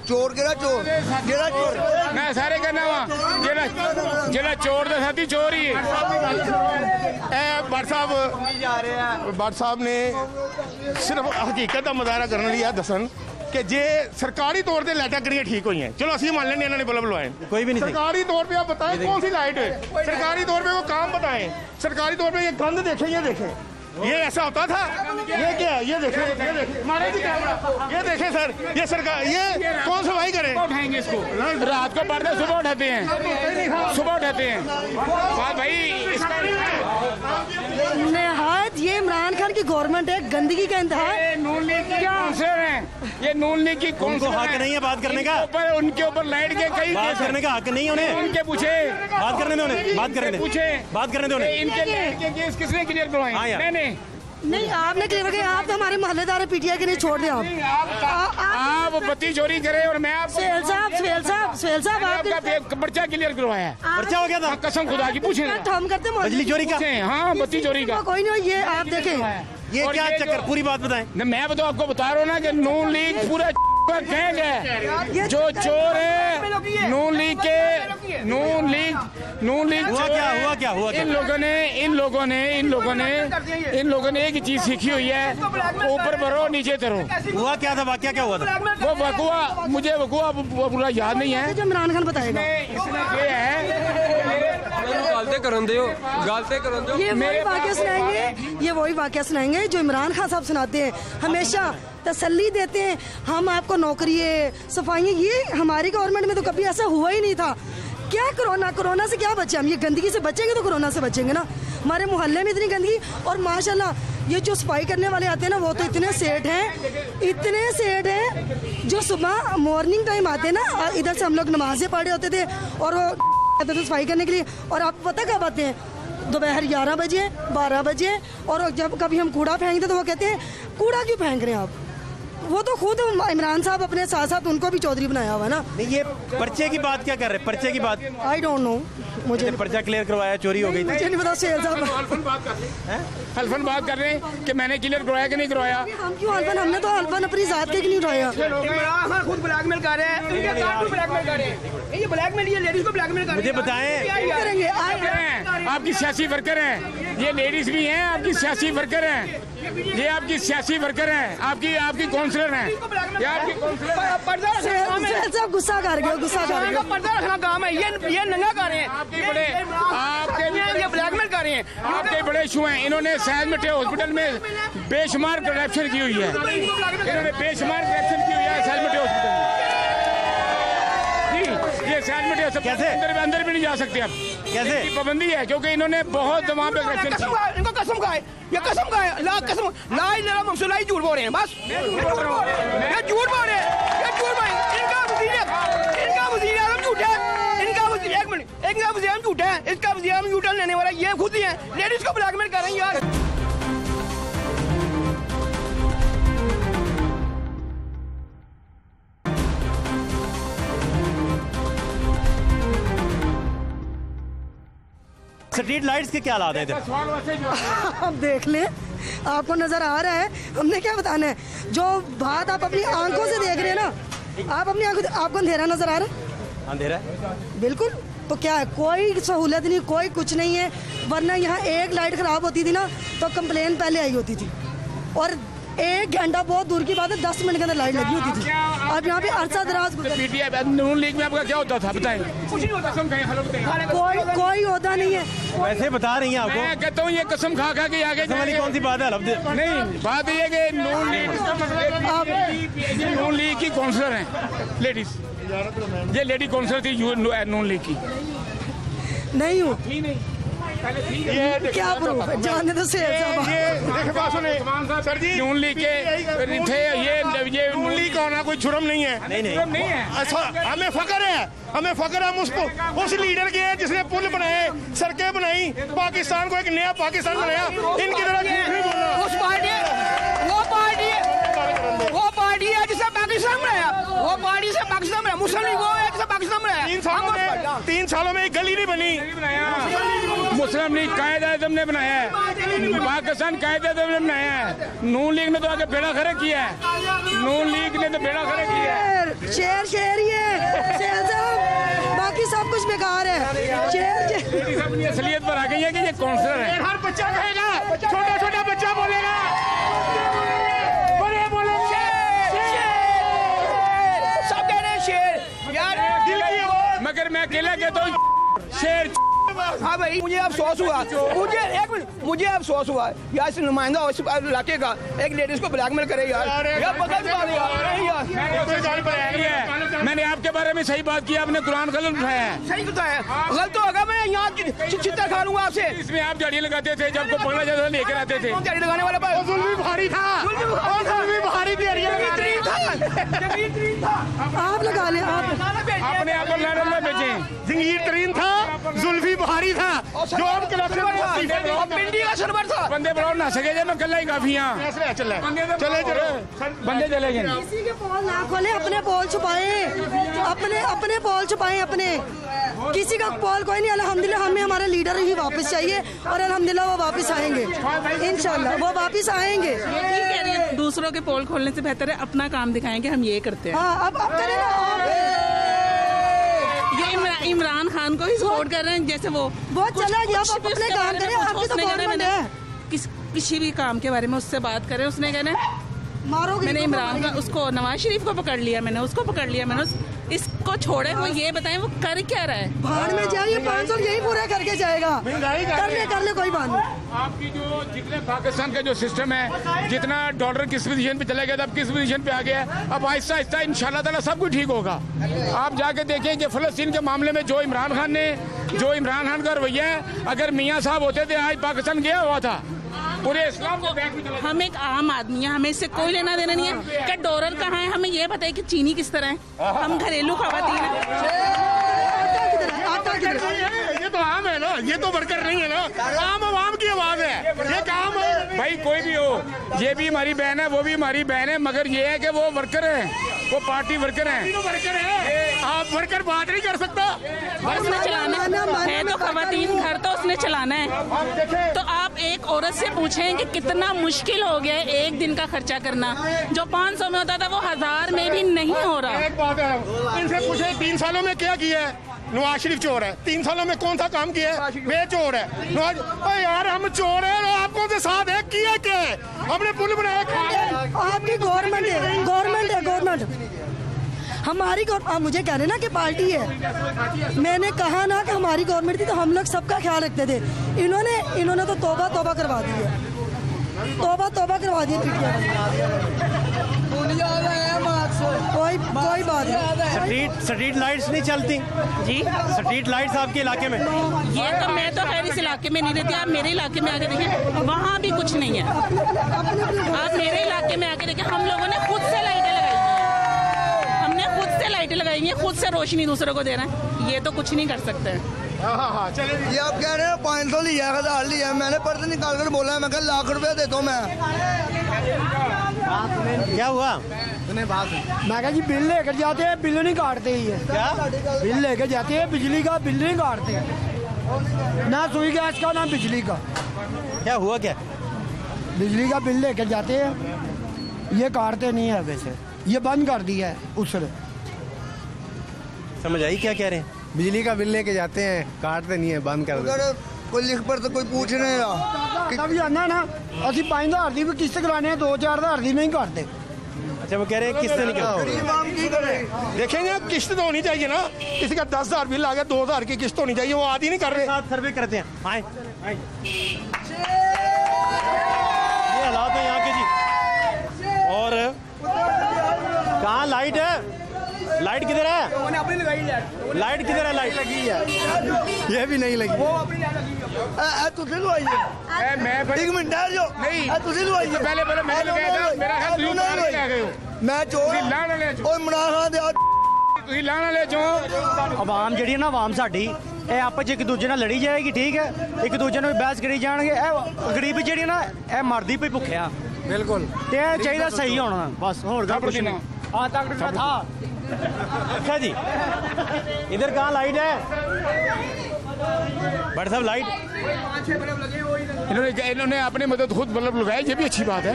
चोर केड़ा चोर केड़ा चोर मैं सारे कहना वा जेड़ा जेड़ा चोर दे साथी चोर ही है। भट्ट साहब भट्ट साहब ने सिर्फ हकीकत का मुजाहरा करने लिया दसन कि जे सरकारी तौर पर लाइटा कड़ियाँ ठीक हुई हैं, चलो असं मान लें इन्होंने बल्ब लवाए कोई भी नहीं। सरकारी तौर पे आप बताएं कौन सी लाइट है, सरकारी तौर पे वो काम बताएं, सरकारी तौर पे ये गंद देखें, ये देखें ये ऐसा होता था, ये क्या है, ये देखें ये देखें मारे जी कैमरा, ये देखें सर, ये सरकार ये कौन सफाई करे, उठाएंगे इसको रात को बढ़ते सुबह उठाते हैं, सुबह उठाते हैं भाई। नहायत ये इमरान खान की गवर्नमेंट है, गंदगी का इंतहा है। नून लीग की कौंसलर है, ये नून लीग की कौंसलर हक नहीं है बात करने का, ऊपर उनके ऊपर लाइट के कई बात करने का हक नहीं है उन्हें, उनके पूछे बात करने दो, बात करने पूछे बात करने दो। किसने क्लियर करवाए? नहीं आपने क्लियर किया, आप तो हमारे मोहल्लेदार है पीटीआई के, नहीं छोड़ दे आप आप, आप बत्ती चोरी करे और मैं आपसे सोहेल साहब सोहेल साहब सोहेल साहब आपका पर्चा क्लियर करवाया है, पर्चा हो गया था कसम खुदा की, पूछे हम करते हैं बिजली चोरी का, हाँ बत्ती चोरी का कोई नहीं। ये आप देखें ये क्या चक्कर, पूरी बात बताएं। मैं तो आपको बता रहा हूँ ना कि नून लीग पूरा गैंग है जो चोर है, नून लीग के नून लीग नून लीग हुआ क्या हुआ क्या हुआ इन लोगों ने इन लोगों ने इन लोगों ने इन लोगों ने एक चीज सीखी हुई है, ऊपर भरो नीचे तरो। हुआ क्या था, वाकया क्या हुआ था? वो वकुआ मुझे वकुआ पूरा याद नहीं है, जो इमरान खान बताएगा। इसमें ये है मेरे वाक्य सुनाएंगे, ये वही वाक्य सुनाएंगे जो इमरान खान साहब सुनाते हैं, हमेशा तसल्ली देते हैं हम आपको नौकरी सफाई। ये हमारी गवर्नमेंट में तो कभी ऐसा हुआ ही नहीं था। क्या कोरोना कोरोना से क्या बचे हम, ये गंदगी से बचेंगे तो कोरोना से बचेंगे ना। हमारे मोहल्ले में इतनी गंदगी, और माशाल्लाह ये जो सफाई करने वाले आते हैं ना वो तो इतने सेठ हैं, इतने सेठ हैं जो सुबह मॉर्निंग टाइम आते हैं ना, इधर से हम लोग नमाजें पढ़े होते थे और वो आते थे सफाई करने के लिए। और आप पता कब आते हैं? दोपहर ग्यारह बजे बारह बजे। और जब कभी हम कूड़ा फेंकते तो वो कहते हैं कूड़ा क्यों फेंक रहे हैं आप? वो तो खुद इमरान साहब अपने साथ साथ उनको भी चौधरी बनाया हुआ ना। नहीं ये पर्चे की बात क्या कर रहे हैं, पर्चे की बात आई डोंट नो, मुझे पर्चा क्लियर करवाया चोरी हो गई, मुझे नहीं पता। सोहेल साहब हल्फन बात कर रहे हैं, हल्फन बात कर रहे हैं कि मैंने क्लियर करवाया कि नहीं करवाया। हम क्यों हल्फन, हमने तो हल्फन अपनी जात के नहीं करवाया। इमरान खान खुद ब्लैकमेल कर रहे हैं, उनके साथ ब्लैकमेल कर रहे हैं, ये ब्लैकमेल ये लेडीज को ब्लैकमेल कर रहे हैं। मुझे बताएं करेंगे आपकी सियासी वर्कर हैं, ये लेडीज भी हैं आपकी सियासी वर्कर हैं, ये आपकी सियासी वर्कर हैं, आपकी आपकी काउंसलर हैं, ये आपकी काउंसलर। गुस्सा कर गए, गुस्सा कर गए, पर्दा रखना काम है, ये ये नंगा कर रहे हैं, आपके बड़े आपके ब्लैकमेल कर रहे हैं, आपके बड़े इशू हैं। इन्होंने सैयद मिठे हॉस्पिटल में बेशुमार करप्शन की हुई है, इन्होंने बेशुमार करप्शन की हुई है सैयद मिठे हॉस्पिटल में। ये सैयद मिठे हॉस्पिटल अंदर भी नहीं जा सकते आप, कैसे पाबंदी है, क्योंकि इन्होंने बहुत वहाँ पे करप्शन, इनको कसम खाए, ये कसम खाए ला कसम ला इलाहा इल्लल्लाह, ये झूठ बोल रहे हैं, बस ये झूठ बोल रहे हैं, ये झूठ भाई। इनका वजीर इनका वजीर आजम झूठा है, इनका वजीर एक मिनट इनका वजीर आजम झूठा है, इसका वजीर आजम झूठा लेने वाला ये खुद ही है, लेडीज को ब्लैकमेल कर रहे हैं यार। स्ट्रीट लाइट्स के क्या हालात है इधर आप देख ले, आपको नजर आ रहा है, हमने क्या बताना है, जो बात आप अपनी आंखों से देख रहे हैं ना, आप अपनी आंखों, आपको अंधेरा नजर आ रहा है, अंधेरा बिल्कुल। तो क्या है, कोई सहूलत नहीं, कोई कुछ नहीं है, वरना यहाँ एक लाइट खराब होती थी ना तो कंप्लेन पहले आई होती थी, और एक घंटा बहुत दूर की बात है, दस मिनट के अंदर लाइट लगी होती थी। अब यहाँ पे अरसा दराज पीटीआई नून लीग में आपका क्या होता था बताएं? कुछ नहीं होता, कोई कोई होता नहीं है, वैसे बता रही हैं आपको। मैं कहता हूँ ये कसम खा खा के आगे कौन सी बात है, नहीं बात ये कि नून लीग नून लीग की काउंसलर हैं लेडीज, ये लेडी काउंसलर थी नून लीग की। नहीं हो क्या प्रूफ है? जानने तो सर जी नून लीग के थे, ये ये नून लीग का होना कोई जुर्म नहीं है, नहीं नहीं नहीं है। हमें फख्र है, हमें फख्र है हम उसको उस लीडर के जिसने पुल बनाए, सड़कें बनाई, पाकिस्तान को एक नया पाकिस्तान बनाया। इनकी तरह वो पार्टी वो पार्टी है जिससे पाकिस्तान बनाया, वो पार्टी से पाकिस्तान बनाया, मुस्लिम लीग वो है जिससे पाकिस्तान बनाया। तीन सालों में एक गली नहीं बनी, मुस्लिम लीग कायद आजम ने बनाया है, पाकिस्तान कायद आजम ने बनाया है। नून लीग ने तो आगे बेड़ा खड़ा किया है, नून लीग ने तो बेड़ा खड़ा किया है। शेर शेर ही है, बाकी सब कुछ बेकार है। शेर अपनी असलियत पर आ गई है कि ये काउंसलर है। हर बच्चा कहेगा, छोटा छोटा बच्चा बोलेगा, बड़े बोलेंगे सब कह रहे शेर यार, मगर मैं अकेला कहता हूँ शेर। हाँ भाई मुझे अफसोस हुआ, मुझे एक मिनट मुझे अफसोस हुआ यार, इस नुमाइंदा और इस इलाके का एक लेडीज को ब्लैकमेल करे यार, यार पता नहीं यार। मैंने आपके बारे में सही बात की, आपने कुरान कलम उठाया है, सही बताया, गलत होगा मैं यहाँ चित्तर खा लूंगा आपसे। इसमें आप झाड़ी लगाते थे, जब को पकड़ा जाता लेकर आते थे, झाड़ी लगाने वाला भारी था, भारी था, आप लगा ले अपने आप बेचें था, जुल्फी भारी था, जो अब का सरवर था, बंदे बुलाओ ना सके मैं कल ही काफी यहाँ चले चलो बंदे चले गए। किसी के पोल ना खोले, अपने पोल छुपाए, अपने अपने पोल छुपाए अपने, किसी का पोल कोई नहीं। अल्हम्दुलिल्लाह हमें हमारा लीडर ही वापस चाहिए और अल्हम्दुलिल्लाह वो वापस आएंगे, इंशाल्लाह वो वापस आएंगे। दूसरों के पोल खोलने से बेहतर है अपना काम दिखाएंगे, हम ये करते हैं। हाँ अब करें ना, इमरान खान को ही सपोर्ट कर रहे हैं जैसे वो बहुत चला गया, आप अपने काम करें, आपकी तो गवर्नमेंट है। किस किसी भी काम के बारे में उससे बात करें, उसने कहना मारो, मैंने इमरान का उसको नवाज शरीफ को पकड़ लिया, मैंने उसको पकड़ लिया, मैंने इसको छोड़े, वो ये बताएं वो कर क्या रहा है। भाड़ में जाइए, पाँच सौ यही पूरा करके जाएगा, कर ले कर ले कोई बात नहीं। आपकी जो जितने पाकिस्तान का जो सिस्टम है, जितना डॉलर किस पोजीशन पे चला गया था, अब किस पोजीशन पे आ गया है, अब आहिस्ता आहिस्ता इंशाल्लाह ताला सब कुछ ठीक होगा। आप जाके देखें कि फ़लस्तीन के मामले में जो इमरान खान ने जो इमरान खान का रवैया है, अगर मियाँ साहब होते थे आज पाकिस्तान गया हुआ था, पूरे इस्लाम को बैक में चला। हम एक आम आदमी है, हमें इससे कोई लेना देना नहीं है कि डॉलर कहाँ है, हमें ये बताए कि चीनी किस तरह है, हम घरेलू खवातीन है। ये तो आम है ना, ये तो वर्कर नहीं है ना, आम आवाम की आवाज है, ये काम है भाई कोई भी हो, ये भी हमारी बहन है, वो भी हमारी बहन है, मगर ये है कि वो वर्कर है, वो पार्टी वर्कर है, वर्कर है। आप वर्कर बात नहीं कर सकता, उसने चलाना है तो खवातीन घर तो उसने चलाना है। तो आप एक औरत से पूछें कि कितना मुश्किल हो गया है एक दिन का खर्चा करना, जो पाँच सौ में होता था वो हजार में भी नहीं हो रहा। एक बात है, इनसे पूछे तीन सालों में क्या किया है? नवाज शरीफ चोर है, तीन सालों में कौन सा काम किया है? वे चोर है नवाज। अरे यार हम चोर है, आप कौन से साथ है, किया क्या है? हमने पुल बनाया, आपकी गवर्नमेंट है, गवर्नमेंट है, गवर्नमेंट हमारी। आप मुझे कह रहे ना कि पार्टी है, मैंने कहा ना कि हमारी गवर्नमेंट थी तो हम लोग सबका ख्याल रखते थे, इन्होंने इन्होंने तो तोबा तोबा करवा दी है, तोबा तोबा करवा दी है। कोई कोई बात नहीं, स्ट्रीट स्ट्रीट लाइट्स नहीं चलती जी, स्ट्रीट लाइट्स आपके इलाके में? ये तो मैं तो खैर इस इलाके में नहीं रहती, आप मेरे इलाके में आके देखें वहाँ भी कुछ नहीं है। आप मेरे इलाके में आके देखें, हम लोगों ने खुद से लाइटें लगाई हैं, हमने खुद से लाइटें लगाई हैं, खुद से रोशनी दूसरों को दे रहे हैं, ये तो कुछ नहीं कर सकते हैं। हाँ हाँ चले, ये आप कह रहे हैं पाँच सौ लिया है, हजार लिया है, मैंने पर्स निकाल कर बोला है, मैं कल लाख रुपया देता हूँ मैं। क्या हुआ? मैं कहा जी बिल लेकर जाते हैं, बिल नहीं काटते ही है, क्या बिल लेकर जाते हैं, बिजली का बिल नहीं काटते हैं, ना सुई गैस का ना बिजली का। क्या हुआ? क्या बिजली का बिल लेकर जाते हैं, ये काटते नहीं है, वैसे ये बंद कर दिया है उसने। समझ आई क्या कह रहे हैं? बिजली का बिल लेके जाते हैं, काटते नहीं है, बंद कर देते। कोई लिख पर तो कोई पूछ रहे हैं ना ना, असि पाँच हज़ार की भी किस्त कराने हैं, दो चार हज़ार की नहीं काटते। अच्छा वो कह रहे हैं किस्त नहीं करते, देखेंगे किस्त तो होनी चाहिए ना, किसी का दस हज़ार बिल आ गया, दो हज़ार की किस्त होनी चाहिए, वो आदि नहीं कर रहे। साथ सर्वे करते हैं, आए ये हालात है यहाँ के जी, और लाइट है, लाइट किधर है, लाइट किधर है, लाइट लगी है, ये भी नहीं लगी, वो तुझे एक मिनट जो नहीं तुझे पहले पहले मैं मैं चोर और इमरान खान ਤੁਸੀਂ ਲਾਣਾ ਲੈ ਜੋ। ਆਵਾਮ ਜਿਹੜੀ ਨਾ ਆਵਾਮ ਸਾਡੀ ਇਹ ਆਪਸ ਵਿੱਚ ਇੱਕ ਦੂਜੇ ਨਾਲ ਲੜੀ ਜਾਏਗੀ, ਠੀਕ ਹੈ, ਇੱਕ ਦੂਜੇ ਨੂੰ ਬਹਿਸ ਕਰੀ ਜਾਣਗੇ, ਇਹ ਗਰੀਬੀ ਜਿਹੜੀ ਨਾ ਇਹ ਮਰਦੀ ਪਈ ਭੁੱਖਿਆ ਬਿਲਕੁਲ, ਤੇ ਇਹ ਚਾਹੀਦਾ ਸਹੀ ਹੋਣਾ ਬਸ, ਹੋਰ ਗੱਲ ਕੁਝ ਨਹੀਂ। ਆ ਡਾਕਟਰ ਦਾ ਥਾ ਅੱਛਾ ਜੀ, ਇਧਰ ਕਾ ਲਾਈਟ ਹੈ बड़े साहब, लाइट इन्होंने इन्होंने अपने मदद खुद बल्ब लगाए, ये भी अच्छी बात है,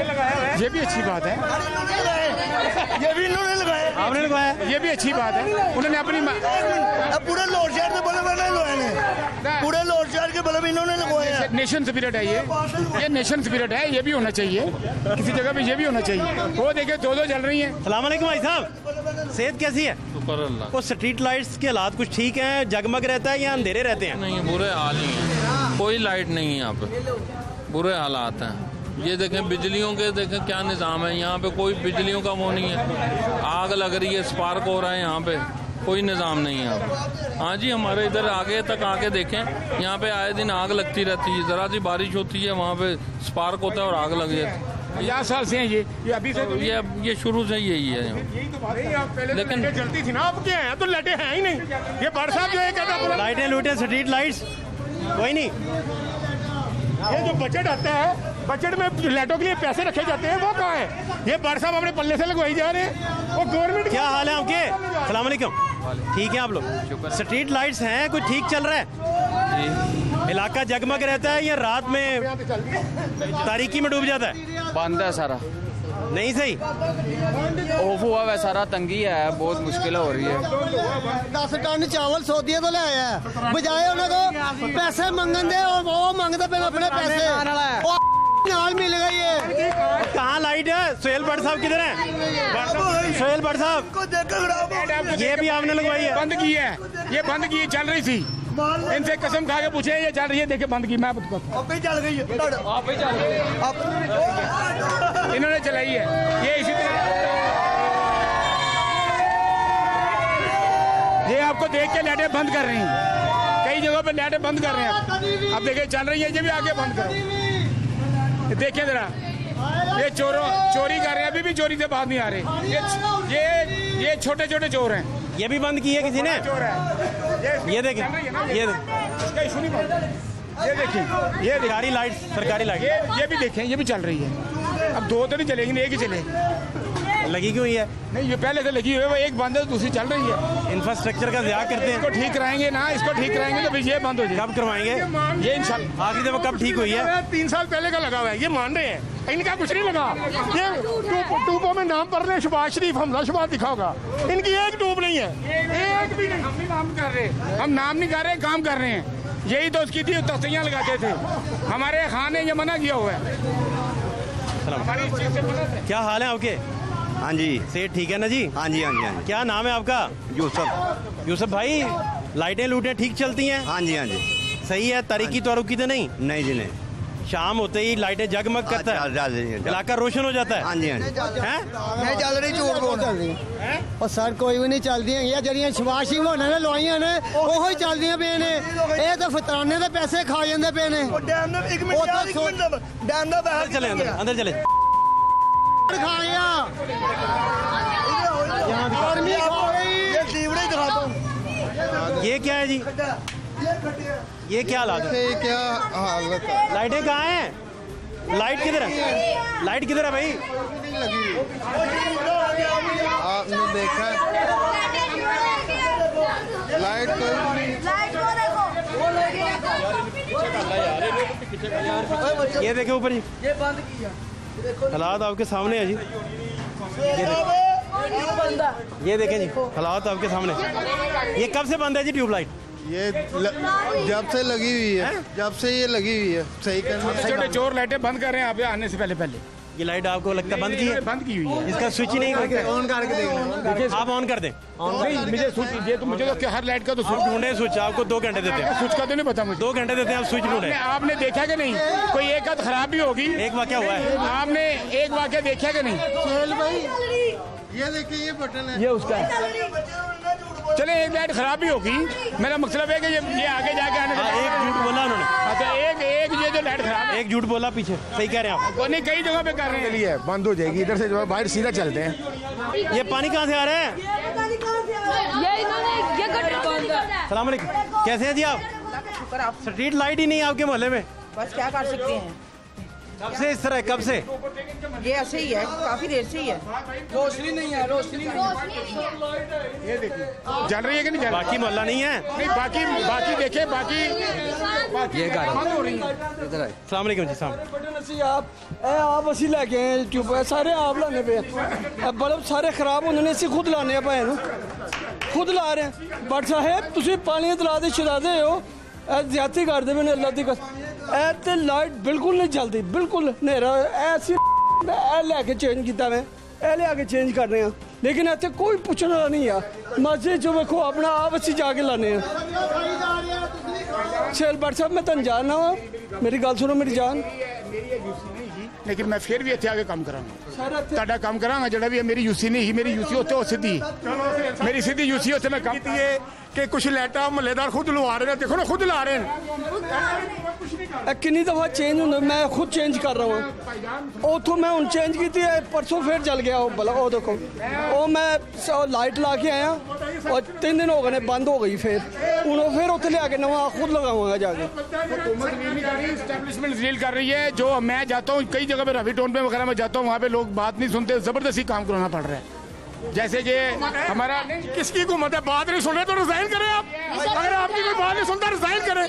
ये भी अच्छी बात है, ये भी इन्होंने लगाया, आपने लगाया, ये भी अच्छी बात है, उन्होंने अपनी पूरे लाहौर शहर में बल्ब लगाए, पूरे लाहौर शहर के बल्ब इन्होंने लगवाए। नेशन स्पिरिट है ये, ये नेशन स्पिरिट है, ये भी होना चाहिए किसी जगह पे, ये भी होना चाहिए। वो देखिए दो दो जल रही है। अस्सलाम वालेकुम भाई साहब, सेहत कैसी है? वो स्ट्रीट लाइट्स के हालात कुछ ठीक है, जगमग रहता है या अंधेरे रहते हैं? नहीं, बुरे हाल ही हैं, कोई लाइट नहीं है यहाँ पे, बुरे हालात हैं। ये देखें बिजलियों के, देखें क्या निज़ाम है यहाँ पे, कोई बिजलियों का वो नहीं है, आग लग रही है, स्पार्क हो रहा है, यहाँ पे कोई निज़ाम नहीं है यहाँ पे। हाँ जी, हमारे इधर आगे तक आके देखें, यहाँ पे आए दिन आग लगती रहती है, ज़रा सी बारिश होती है वहाँ पे स्पार्क होता है और आग लग जाती है। पचास साल से हैं ये, ये अभी से तो ये ये शुरू से यही है, यही तो बात है। लेकिन जलती थी ना, अब क्या है, तो लाइटें हैं ही नहीं। ये बरसात जो है कहता लाइटें लूटें स्ट्रीट लाइट्स कोई नहीं, ये जो बजट आता है, बजट में लाइटों के लिए पैसे रखे जाते हैं, वो कहाँ है? ये बरसात अपने पल्ले से लगवाई जा रहे हैं, वो गवर्नमेंट। क्या हाल है आपके? अस्सलाम वालेकुम, ठीक है आप लोग? स्ट्रीट लाइट्स हैं, कुछ ठीक चल रहा है, इलाका जगमग रहता है या रात में तारीकी में डूब जाता है? बंद है सारा, नहीं सही ऑफ हुआ है सारा, तंगी है, बहुत मुश्किल हो रही है। दस टन चावल सऊदिया तो ले आया है, बजाय उन्होंने पैसे मंगन दे और वो मंगते पे अपने पैसे नाल मिलेगा। ये कहाँ लाइट है? सोहेल बड़ साहब किधर है? सोहेल बड़ साहब, ये भी आपने लगवाई है? बंद की है, ये बंद की चल रही थी, इनसे कसम खा के पूछे ये चल रही है, देखे बंद की, मैं चल गई इन्होंने चलाई है ये, इसी तरह ये आपको देख के लाइटें बंद कर रही हैं, कई जगहों पे लाइटें बंद कर रहे हैं, अब देखे चल रही है, ये भी आगे बंद कर, देखे जरा ये चोरों चोरी कर रहे हैं, अभी भी चोरी से बाहर नहीं आ रहे, ये ये ये छोटे छोटे चोर हैं। ये भी बंद की है किसी ने? ये देखिए, ये इसका इशू नहीं बनता, ये देखिए, ये सरकारी लाइट, सरकारी लाइट ये ये भी देखें, ये भी चल रही है, अब दो तो नहीं चलेगी, एक ही चलेगी। लगी क्यों है? नहीं, ये पहले से लगी हुई है, वो एक बंद है दूसरी चल रही है। इंफ्रास्ट्रक्चर का ज़्यादा करते हैं, इसको ठीक कराएंगे ना, इसको ठीक कराएंगे तो फिर ये बंद हो जाएगी। कब करवाएंगे ये? इंशाल्लाह आखिरी दफा कब ठीक हुई है? तीन साल पहले का लगा हुआ है, ये मान रहे हैं, इनका कुछ नहीं लगा, ये टूपों में नाम पढ़ रहे हैं, शहबाज शरीफ, हमजा शहबाज दिखा होगा, इनकी एक टूप नहीं है, एक भी नहीं, हम नाम कर रहे हैं, हम नाम नहीं कर रहे, काम कर रहे हैं, यही तो उसकी थी, तस्तियाँ लगाते थे, हमारे खान ने ये मना किया हुआ है। क्या हाल है आपके? हाँ जी, सेठ ठीक है ना जी? हाँ जी, हाँ जी, हाँ जी। क्या नाम है आपका? यूसुफ। यूसुफ भाई, लाइटें लूटें ठीक चलती हैं? हाँ जी, हाँ जी, सही है, तारीकी तो रुकी तो नहीं? नहीं जी, नहीं, शाम होते ही लाइटें जगमग करता है, इलाका रोशन हो जाता है। हाँ जी, हाँ जी, हैं मैं चल रही चोर बोल रही है, और सर कोई भी नहीं चलती है, ये जड़ियाँ शहबाज शरीफ होने ने लवाइया ने वो ही चलती पे ने, ये तो फतराने के पैसे खा जाते पे ने, डैम का पैसा चले अंदर चले खाया, ये क्या है जी? ये क्या हालात है? क्या हालत है? लाइटें कहाँ हैं? लाइट किधर है? लाइट किधर है भाई? लगी आपने देखा लाइट को? ये देखे ऊपर जी, ये बंद किया, हालात आपके सामने है जी, ये देखें जी, हालात आपके सामने। ये कब से बंद है जी ट्यूबलाइट? ये ल... जब से लगी हुई है, है? जब से ये लगी हुई है, सही कर छोटे चोर लाइटें बंद कर रहे हैं आप आने से पहले पहले। ये लाइट आपको लगता है बंद की है? बंद की हुई है, इसका स्विच ही नहीं करके ऑन करके देखना, आप ऑन कर दें, नहीं मुझे स्विच दीजिए, तो मुझे तो हर लाइट का तो स्विच ढूंढे, स्विच आपको दो घंटे देते हैं, स्विच का तो नहीं पता मुझे, दो घंटे देते हैं आप स्विच ढूंढे। आपने देखा कि नहीं कोई एक आध खराब भी होगी? एक वाक्य हुआ है, आपने एक वाक्य देखा कि नहीं? ये देखिए ये बटन है, ये उसका है। चले एक लाइट खराब भी होगी, मेरा मतलब है कि ये ये आगे जाके आने का एक झूठ बोला उन्होंने। अच्छा एक एक ये जो लाइट खराब एक झूठ बोला पीछे, सही कह रहे हैं आप। नहीं कई जगह पे कर रहे हैं, चलिए बंद हो जाएगी इधर से जो है बाहर सीधा चलते हैं। ये पानी कहाँ से आ रहा है? सलाम अलैकुम, कैसे हैं जी आप? स्ट्रीट लाइट ही नहीं आपके मोहल्ले में, बस क्या कर सकते हैं। कब से इस तरह? कब से ये ऐसे ही है? काफी देर से ही है। रोशनी नहीं है, रोशनी नहीं है, जल रही है कि नहीं जल? बाकी मोहल्ला नहीं है, नहीं बाकी बाकी देखे बाकी ये हो रही है। अस्सलाम वालेकुम जी साहब, आप आप असी लैके आए ट्यूब सारे आप लाने पे, बल्ब सारे खराब होने असी खुद लाने पे, खुद ला रहे हैं। बट साहब तुम पानी तला दे छिड़ा दे हो, ज्यादा कर दे मैंने अल्लाह की कसम। ए तो लाइट बिल्कुल नहीं चलती, बिल्कुल नेरा ऐसी लैके चेंज किया मैं, ए लिया चेंज कर रहे हैं लेकिन इतने कोई पूछने वाला नहीं है। मस्जिद जो देखो अपना आप असी जाके लाने चल। बट साहब मैं तुम जानना वा, मेरी गल सुनो मेरी जान, लेकिन मैं फिर भी इतने आके काम कराँगा, साढ़ा काम कराँगा जोड़ा भी है। मेरी यूसी नहीं ही, मेरी यूसी उत्तर सीधी, मेरी सीधी यूसी उत्तर मैं काम की है कि कुछ लाइटा महल्लेदार खुद लवा रहे हैं। देखो ना खुद ला रहे हैं, कितनी दफा चेंज होना, मैं खुद चेंज कर रहा हूँ। उतो मैं हूँ चेंज की परसों फिर चल गया भला, वो देखो वो मैं लाइट ला के आया और तीन दिन हो गए बंद हो गई, फिर हूँ फिर उसे लिया के नवा खुद लगाऊंगा जाके। जो मैं जाता हूँ कई जगह पे रवि टोन पे वगैरह में जाता हूँ, वहाँ पे लोग बात नहीं सुनते, जबरदस्ती काम कराना पड़ रहा है। जैसे कि हमारा किसकी हुकूमत है, बात नहीं सुन रहे तो रिजाइन करें आप, अगर आपकी कोई बात नहीं सुनता रिजाइन करें,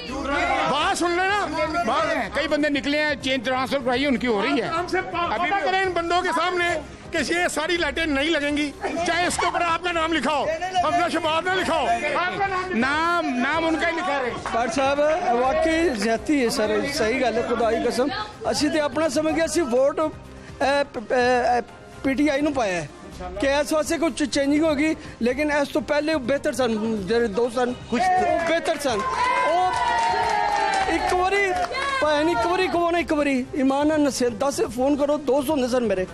बात सुन लेना। कई बंदे निकले हैं, चेंज ट्रांसफर कराई उनकी हो रही है, अभी भी करें इन बंदों के सामने कि ये सारी लाइटें नहीं लगेंगी, चाहे इसके ऊपर आपका नाम लिखाओ, अपना शबाब ना लिखाओ, नाम नाम उनका ही लिखा रहे। पर साहब वाकई ज्यादती है सर, सही गल है, खुदाई कसम असी तो अपना समझ गए असी वोट पी टी आई नूं पाया कि इस वास्ते कुछ चेंजिंग होगी, लेकिन इस तो पहले बेहतर सन जेडे दो सन कुछ बेहतर सन। एक बारी पाया नहीं, एक बारी कमाना, एक बारी ईमान नसीहत दस फोन करो दोस्त होंगे सर मेरे,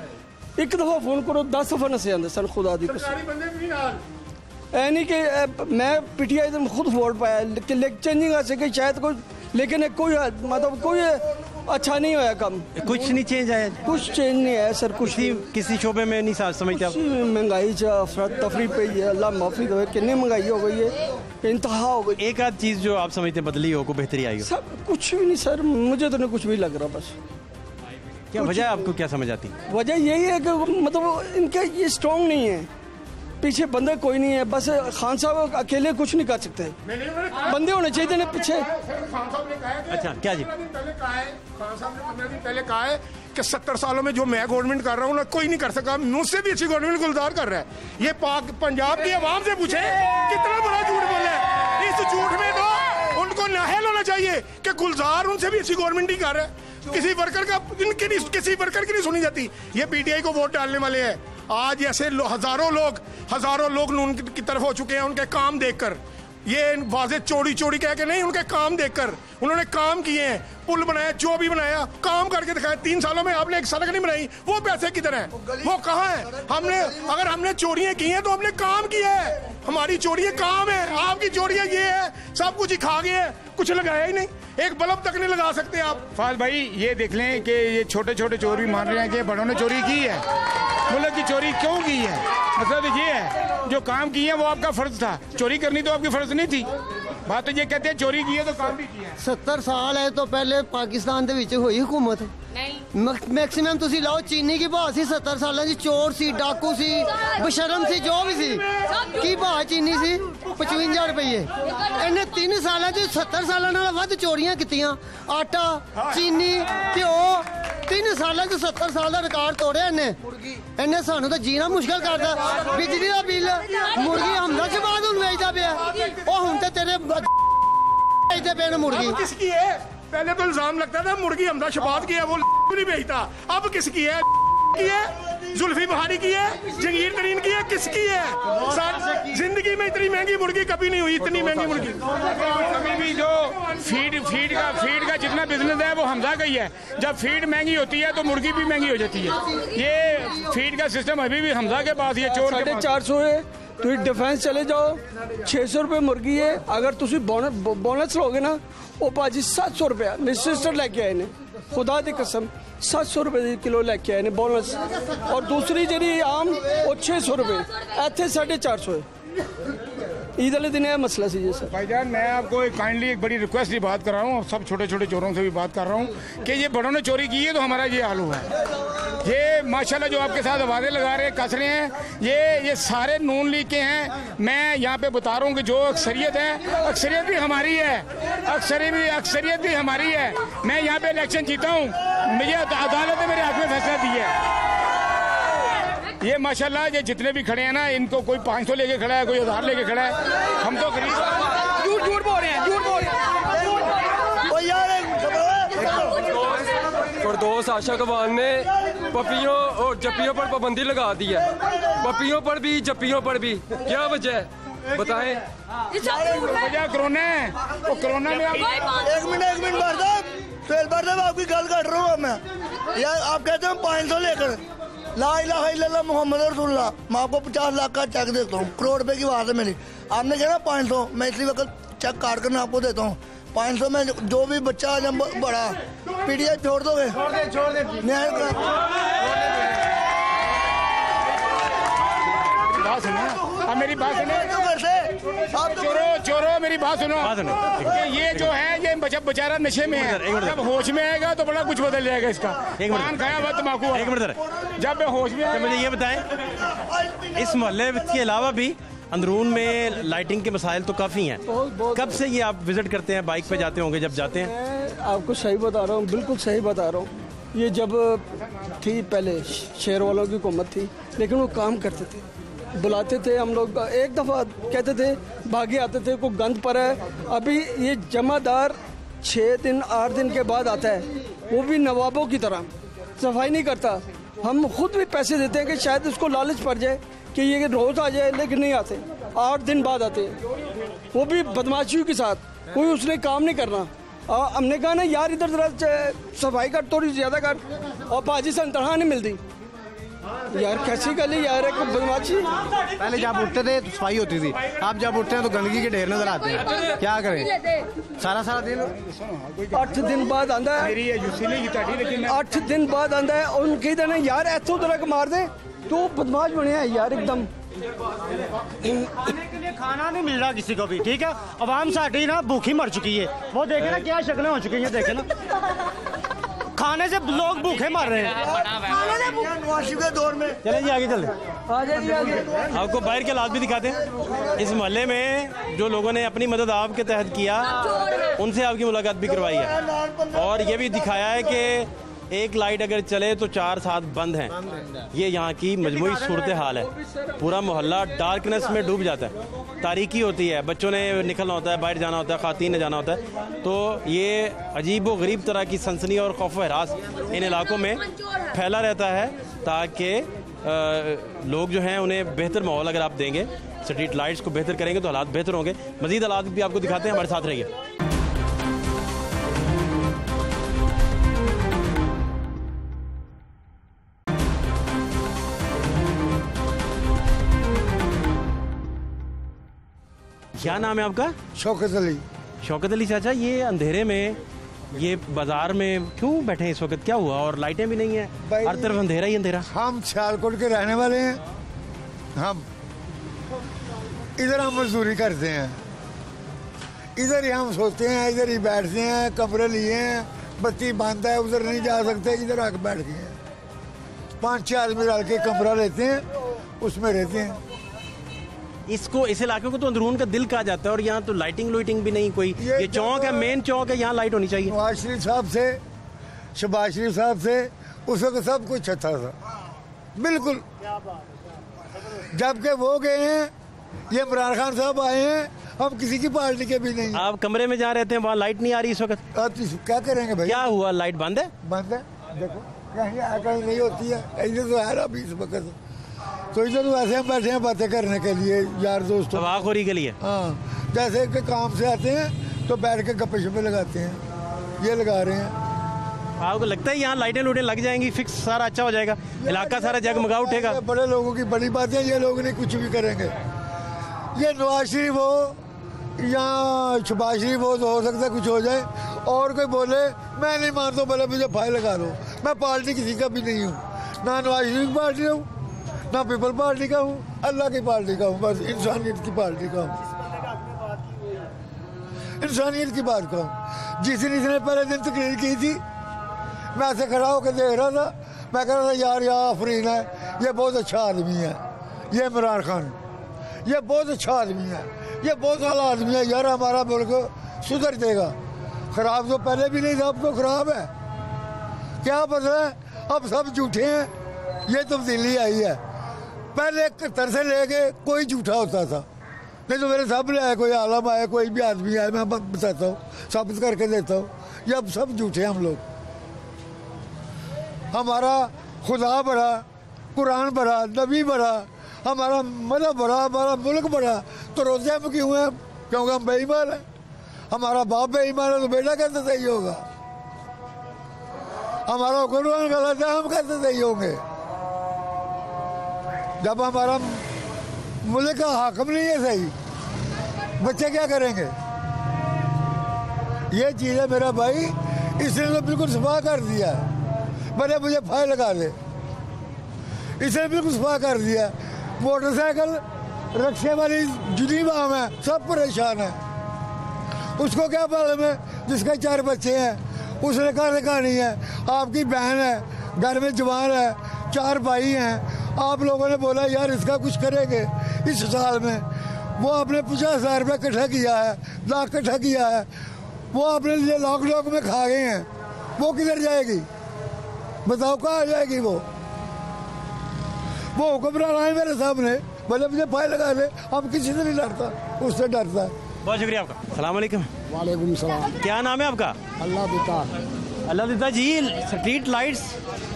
एक दफा फोन करो दस दफा नसे आते सर, खुदा दी ऐ नहीं कि मैं पी टी आई तो खुद वोट पाया चेंजिंग ऐसे कि शायद कोई, लेकिन कोई मतलब कोई अच्छा नहीं होया कम, कुछ नहीं चेंज आया, कुछ चेंज नहीं आया सर, कुछ ही किसी शोबे में नहीं समझते आप। महंगाई अफरा तफरी पे ही है, अल्लाह माफी दो, कितनी महंगाई हो गई है, इंतहा हो गई। एक आध चीज़ जो आप समझते बदली हो को बेहतरी आई हो? सर कुछ भी नहीं सर, मुझे तो नहीं कुछ भी लग रहा। बस क्या वजह आपको क्या समझ आती? वजह यही है कि मतलब इनके ये स्ट्रॉन्ग नहीं है, पीछे बंदे कोई नहीं है, बस खान साहब अकेले कुछ नहीं कर सकते, बंदे होने चाहिए ना पीछे। अच्छा क्या जी? खान साहब ने पंद्रह दिन पहले कहा है कि सत्तर सालों में जो मैं गवर्नमेंट कर रहा हूँ ना कोई नहीं कर सका, मुझसे भी अच्छी गवर्नमेंट गुलजार कर रहा है। ये पाक पंजाब की आवाम से पूछे कितना बड़ा झूठ बोला है, इस झूठ में तो उनको नाहल होना चाहिए कि गुलजार उनसे भी अच्छी गवर्नमेंट ही कर रहा है। किसी वर्कर का इनकी नहीं, किसी वर्कर की नहीं सुनी जाती। ये पीटीआई को वोट डालने वाले हैं, आज ऐसे लो, हजारों लोग हजारों लोग उनकी की तरफ हो चुके हैं, उनके काम देखकर ये वाजे चोरी चोरी कह के नहीं, उनके काम देखकर उन्होंने काम किए हैं, पुल बनाया जो भी बनाया काम करके दिखाया। तीन सालों में आपने एक सड़क नहीं बनाई, वो पैसे किधर हैं, वो कहाँ है? हमने अगर हमने चोरियाँ की हैं तो हमने काम किया है, हमारी चोरियाँ काम है, आपकी चोरियाँ ये है, सब कुछ ही खा गए हैं, कुछ लगाया ही नहीं, एक बल्ब तक नहीं लगा सकते आप। फाज भाई ये देख लें कि ये छोटे छोटे चोर भी मान रहे हैं कि बड़ों ने चोरी की है, मुल्क की चोरी क्यों की है? मतलब ये है जो काम किए हैं वो आपका फर्ज था, चोरी करनी तो आपकी फर्ज नहीं थी। बात तो ये कहते हैं चोरी की है तो काम भी किया। सत्तर साल है तो पहले पाकिस्तान दे विच होई हुकूमत मैक्सिमम तुसी लाओ चीनी की भाव सी सत्तर साल दी, चोर सी डाकू सी बशरम सी जो भी सी की भाव चीनी सी पचवंजा रुपये। इन्हें तीन साल सत्तर साल वध चोरियां कीतियां, आटा चीनी घ्यो तीन साल सत्तर साल का रिकॉर्ड तोड़िया इन्हें, इन्हें सानू तो जीना मुश्किल करता। बिजली का बिल मुर्गी हमला शहबाज हूं बेचता पे और हूं तो तेरे बेचते पे मुर्गी। पहले तो इल्जाम लगता था मुर्गी हमला शहबाज की है वो नहीं बेचता, अब किसकी है? जुल्फी बुखारी की है, जंगीर तरीन की है, किसकी है? जिंदगी में इतनी महंगी मुर्गी कभी नहीं हुई, इतनी महंगी मुर्गी। कभी भी जो फीड फीड का फीड का जितना बिजनेस है वो हमजा का ही है। जब फीड महंगी होती है तो मुर्गी भी महंगी हो जाती है। ये फीड का सिस्टम अभी भी हमजा के पास ये चोर साढ़े चार सौ है तो डिफेंस चले जाओ छे सौ रुपये मुर्गी है। अगर तुम बोनस बोनस लोगे ना वो भाजी सात सौ रुपया मेरी सिस्टर लेके आए ने, खुदा दी कसम सत्त सौ रुपये किलो लैके आए ने बोनस। और दूसरी जी आम वो छे सौ रुपये, इतने साढ़े चार सौ है। ईद वाले दिन यह मसला सी सर। भाईजान मैं आपको एक काइंडली एक बड़ी रिक्वेस्ट की बात कर रहा हूँ, सब छोटे छोटे चोरों से भी बात कर रहा हूँ कि ये बड़ों ने चोरी की है तो हमारा ये हाल हुआ है। ये माशाल्लाह जो आपके साथ आवाज़ें लगा रहे हैं, कस रहे हैं, ये ये सारे नून लीग के हैं। मैं यहाँ पे बता रहा हूँ कि जो अक्सरियत है, अक्सरियत भी हमारी है, अक्सरी भी अक्सरियत भी हमारी है। मैं यहाँ पे इलेक्शन जीता हूँ, मुझे अदालत ने मेरे हाथ में फैसला दिया है। ये माशाल्लाह ये जितने भी खड़े हैं ना, इनको कोई पाँच सौ लेके खड़ा है, कोई हजार लेके खड़ा है। हम तो गरीब झूठ झूठ बोल रहे हैं, झूठ बोल रहे हैं। फरदोस आशा कवान ने पपियों और जप्पियों पर पाबंदी लगा दी है, पपियों पर भी जप्पियों पर भी। क्या वजह है बताएं? वजह कोरोना है। और कोरोना में आप एक मिनट एक मिनट बार साहब सोहेल बार साहब आपकी गल काट रहा हूँ मैं। यार आप कहते हैं पाँच सौ लेकर ला इलाहा इल्लल्लाह मोहम्मद रसूलुल्लाह। मैं आपको पचास लाख का चेक देता हूँ, करोड़ रुपए की बात है मेरी। आपने कहा ना पाँच सौ, मैं इसी वक्त चेक काट कर मैं आपको देता हूँ पाँच सौ में। जो भी बच्चा जब बड़ा पीटीआई छोड़ दोगे अब मेरी बात सुनो चोरो, मेरी बात सुनो। ये जो है ये बेचारा नशे में है, जब होश में आएगा तो बड़ा कुछ बदल जाएगा इसका। पान खाया हुआ तम्बाकू, एक मिनट जब मैं होश में आया। मुझे ये बताएं इस मोहल्ले के अलावा भी अंदरून में लाइटिंग के मसाइल तो काफ़ी हैं। कब से ये आप विजिट करते हैं, बाइक पे जाते होंगे जब जाते हैं? आपको सही बता रहा हूँ, बिल्कुल सही बता रहा हूँ। ये जब थी पहले शहर वालों की हुकूमत थी, लेकिन वो काम करते थे, बुलाते थे हम लोग। एक दफ़ा कहते थे भागे आते थे को गंद पर है। अभी ये जमादार छः दिन आठ दिन के बाद आता है, वो भी नवाबों की तरह सफाई नहीं करता। हम खुद भी पैसे देते हैं कि शायद उसको लालच पड़ जाए कि ये रोज़ आ जाए, लेकिन नहीं आते, आठ दिन बाद आते हैं, वो भी बदमाशियों के साथ। कोई उसने काम नहीं करना। आ, हमने कहा ना यार इधर जरा सफाई कर, थोड़ी ज़्यादा कर, और बाजी से तनख्वाह नहीं मिलती यार। कैसी गली यार, एक बदमाशी। पहले जब उठते थे तो सफाई होती थी, आप जब उठते हैं तो गंदगी के ढेर नजर आते हैं। क्या करें, सारा सारा दिन आठ दिन बाद आंदा है, आठ दिन बाद आंदा है। उनकी देना यार इतों तरह मार दे तो बदमाश बने हैं यार एकदम। खाने के लिए खाना नहीं मिल रहा किसी को भी, ठीक है। आवाम साड़ी ना भूखी मर चुकी है, वो देखे ना क्या शक्लें हो चुकी हैं, देखे ना खाने से लोग भूखे मर रहे हैं। दौर में चले जी आगे चले, आपको बाहर के हालात भी दिखाते हैं। इस मोहल्ले में जो लोगों ने अपनी मदद आपके तहत किया, उनसे आपकी मुलाकात भी करवाई है, और ये भी दिखाया है कि एक लाइट अगर चले तो चार साथ बंद हैं। ये यहाँ की मजमूई सूरत हाल है, पूरा मोहल्ला डार्कनेस में डूब जाता है, तारीकी होती है, बच्चों ने निकलना होता है, बाहर जाना होता है, खातीन ने जाना होता है। तो ये अजीब व गरीब तरह की सनसनी और खौफ हरास इन इलाकों में फैला रहता है, ताकि लोग जो हैं उन्हें बेहतर माहौल अगर आप देंगे, स्ट्रीट लाइट्स को बेहतर करेंगे तो हालात बेहतर होंगे। मज़ीद हालात भी आपको दिखाते हैं, हमारे साथ रहिए। क्या नाम है आपका? शौकत अली। शौकत अली चाचा, ये अंधेरे में ये बाजार में क्यों बैठे हैं इस वक्त, क्या हुआ? और लाइटें भी नहीं है, हर तरफ अंधेरा ही अंधेरा। हम सियालकोट के रहने वाले हैं, हम इधर हम मजदूरी करते हैं, इधर ही हम सोते हैं, इधर ही बैठते हैं, कमरे लिए हैं, बत्ती बंद है, उधर नहीं जा सकते, इधर आके बैठ गए हैं। पाँच छः आदमी डाल के कमरा लेते हैं, उसमें रहते हैं। इसको इस इलाके को तो अंदरून का दिल कहा जाता है, और यहाँ तो लाइटिंग लुइटिंग भी नहीं कोई। ये, ये चौक तो है, मेन चौक है, यहाँ लाइट होनी चाहिए। नवाज शरीफ साहब से, शहबाज शरीफ साहब से उस वक्त सब कुछ अच्छा था, बिल्कुल। जबकि वो गए हैं, ये इमरान खान साहब आए हैं, हम किसी की पार्टी के भी नहीं। आप कमरे में जा रहे थे, वहाँ लाइट नहीं आ रही इस वक्त, क्या करेंगे भाई? क्या हुआ, लाइट बंद है? बंद है, देखो कहीं अकल नहीं होती है, कहीं से तो है ना बीस वक्त, तो इधर तो ऐसे हम बैठे हैं बातें करने के लिए यार दोस्तों, तबाहखोरी के लिए। हाँ, जैसे कि काम से आते हैं तो बैठ के गप्पे शप्पे लगाते हैं, ये लगा रहे हैं। आपको लगता है यहाँ लाइटें लूटें लग जाएंगी, फिक्स सारा अच्छा हो जाएगा, इलाका सारा जगमगा उठेगा? बड़े लोगों की बड़ी बातें, ये लोग नहीं कुछ भी करेंगे। ये नवाज शरीफ हो या शहबाज शरीफ हो तो हो सकता है कुछ हो जाए, और कोई बोले मैं नहीं मानता, बोले मुझे भाई लगा लो। मैं पार्टी किसी का भी नहीं हूँ, ना नवाज शरीफ की पार्टी हूँ, ना पीपल पार्टी का हूँ, अल्लाह की पार्टी का हूँ, बस इंसानियत की पार्टी का हूँ, इंसानियत की बात का हूँ। जिस दिन इसने पहले दिन तकरीर की थी, मैं ऐसे खड़ा होकर देख रहा था, मैं कह रहा था यार यहाँ आफरीन है, ये बहुत अच्छा आदमी है, ये इमरान खान ये बहुत अच्छा आदमी है, ये बहुत आला आदमी है यार, हमारा मुल्क सुधर देगा। खराब तो पहले भी नहीं था, अब तो खराब है, क्या पता है, अब सब झूठे हैं। ये तब्दीली आई है, पहले इकहत्तर से लेके कोई झूठा होता था, नहीं तो मेरे सामने आया कोई आलम आया कोई भी आदमी आया, मैं बताता हूँ साबित करके देता हूँ, ये अब सब झूठे हम लोग। हमारा खुदा बड़ा, कुरान बड़ा, नबी बड़ा, हमारा मजहब बड़ा, हमारा मुल्क बड़ा, तो रोज़े हम क्यों हैं? क्योंकि हम बेईमान हैं, हमारा बाप बेईमान है तो बेटा कैसे सही होगा, हमारा कुरान गलत है हम कैसे सही होंगे, जब हमारा मुल्क का हाकिम नहीं है सही, बच्चे क्या करेंगे? ये चीज़ है मेरा भाई, इसने तो बिल्कुल सफा कर दिया, बड़े मुझे फाइल लगा दे, इसे बिल्कुल सफा कर दिया। मोटरसाइकिल रक्षे वाली जुदी वाम है, सब परेशान है, उसको क्या प्रॉब्लम है जिसके चार बच्चे हैं, उसने घर कहानी है, आपकी बहन है, घर में जवान है, चार भाई हैं, आप लोगों ने बोला यार इसका कुछ करेंगे। इस साल में वो आपने पचास हज़ार रुपये इकट्ठा किया है, लाख इकट्ठा किया है, वो आपने लिए लॉकडाउन में खा गए हैं, वो किधर जाएगी बताओ, कहाँ आ जाएगी? वो वो हुक्मरान आए मेरे सामने, भले मुझे फाइल लगा ले, अब किसी से नहीं डरता, उससे डरता है। बहुत शुक्रिया आपका। अस्सलाम वालेकुम। वालेकुम सलाम। क्या नाम है आपका? अल्लाह दिता। अल्लाह दिता जी, स्ट्रीट लाइट्स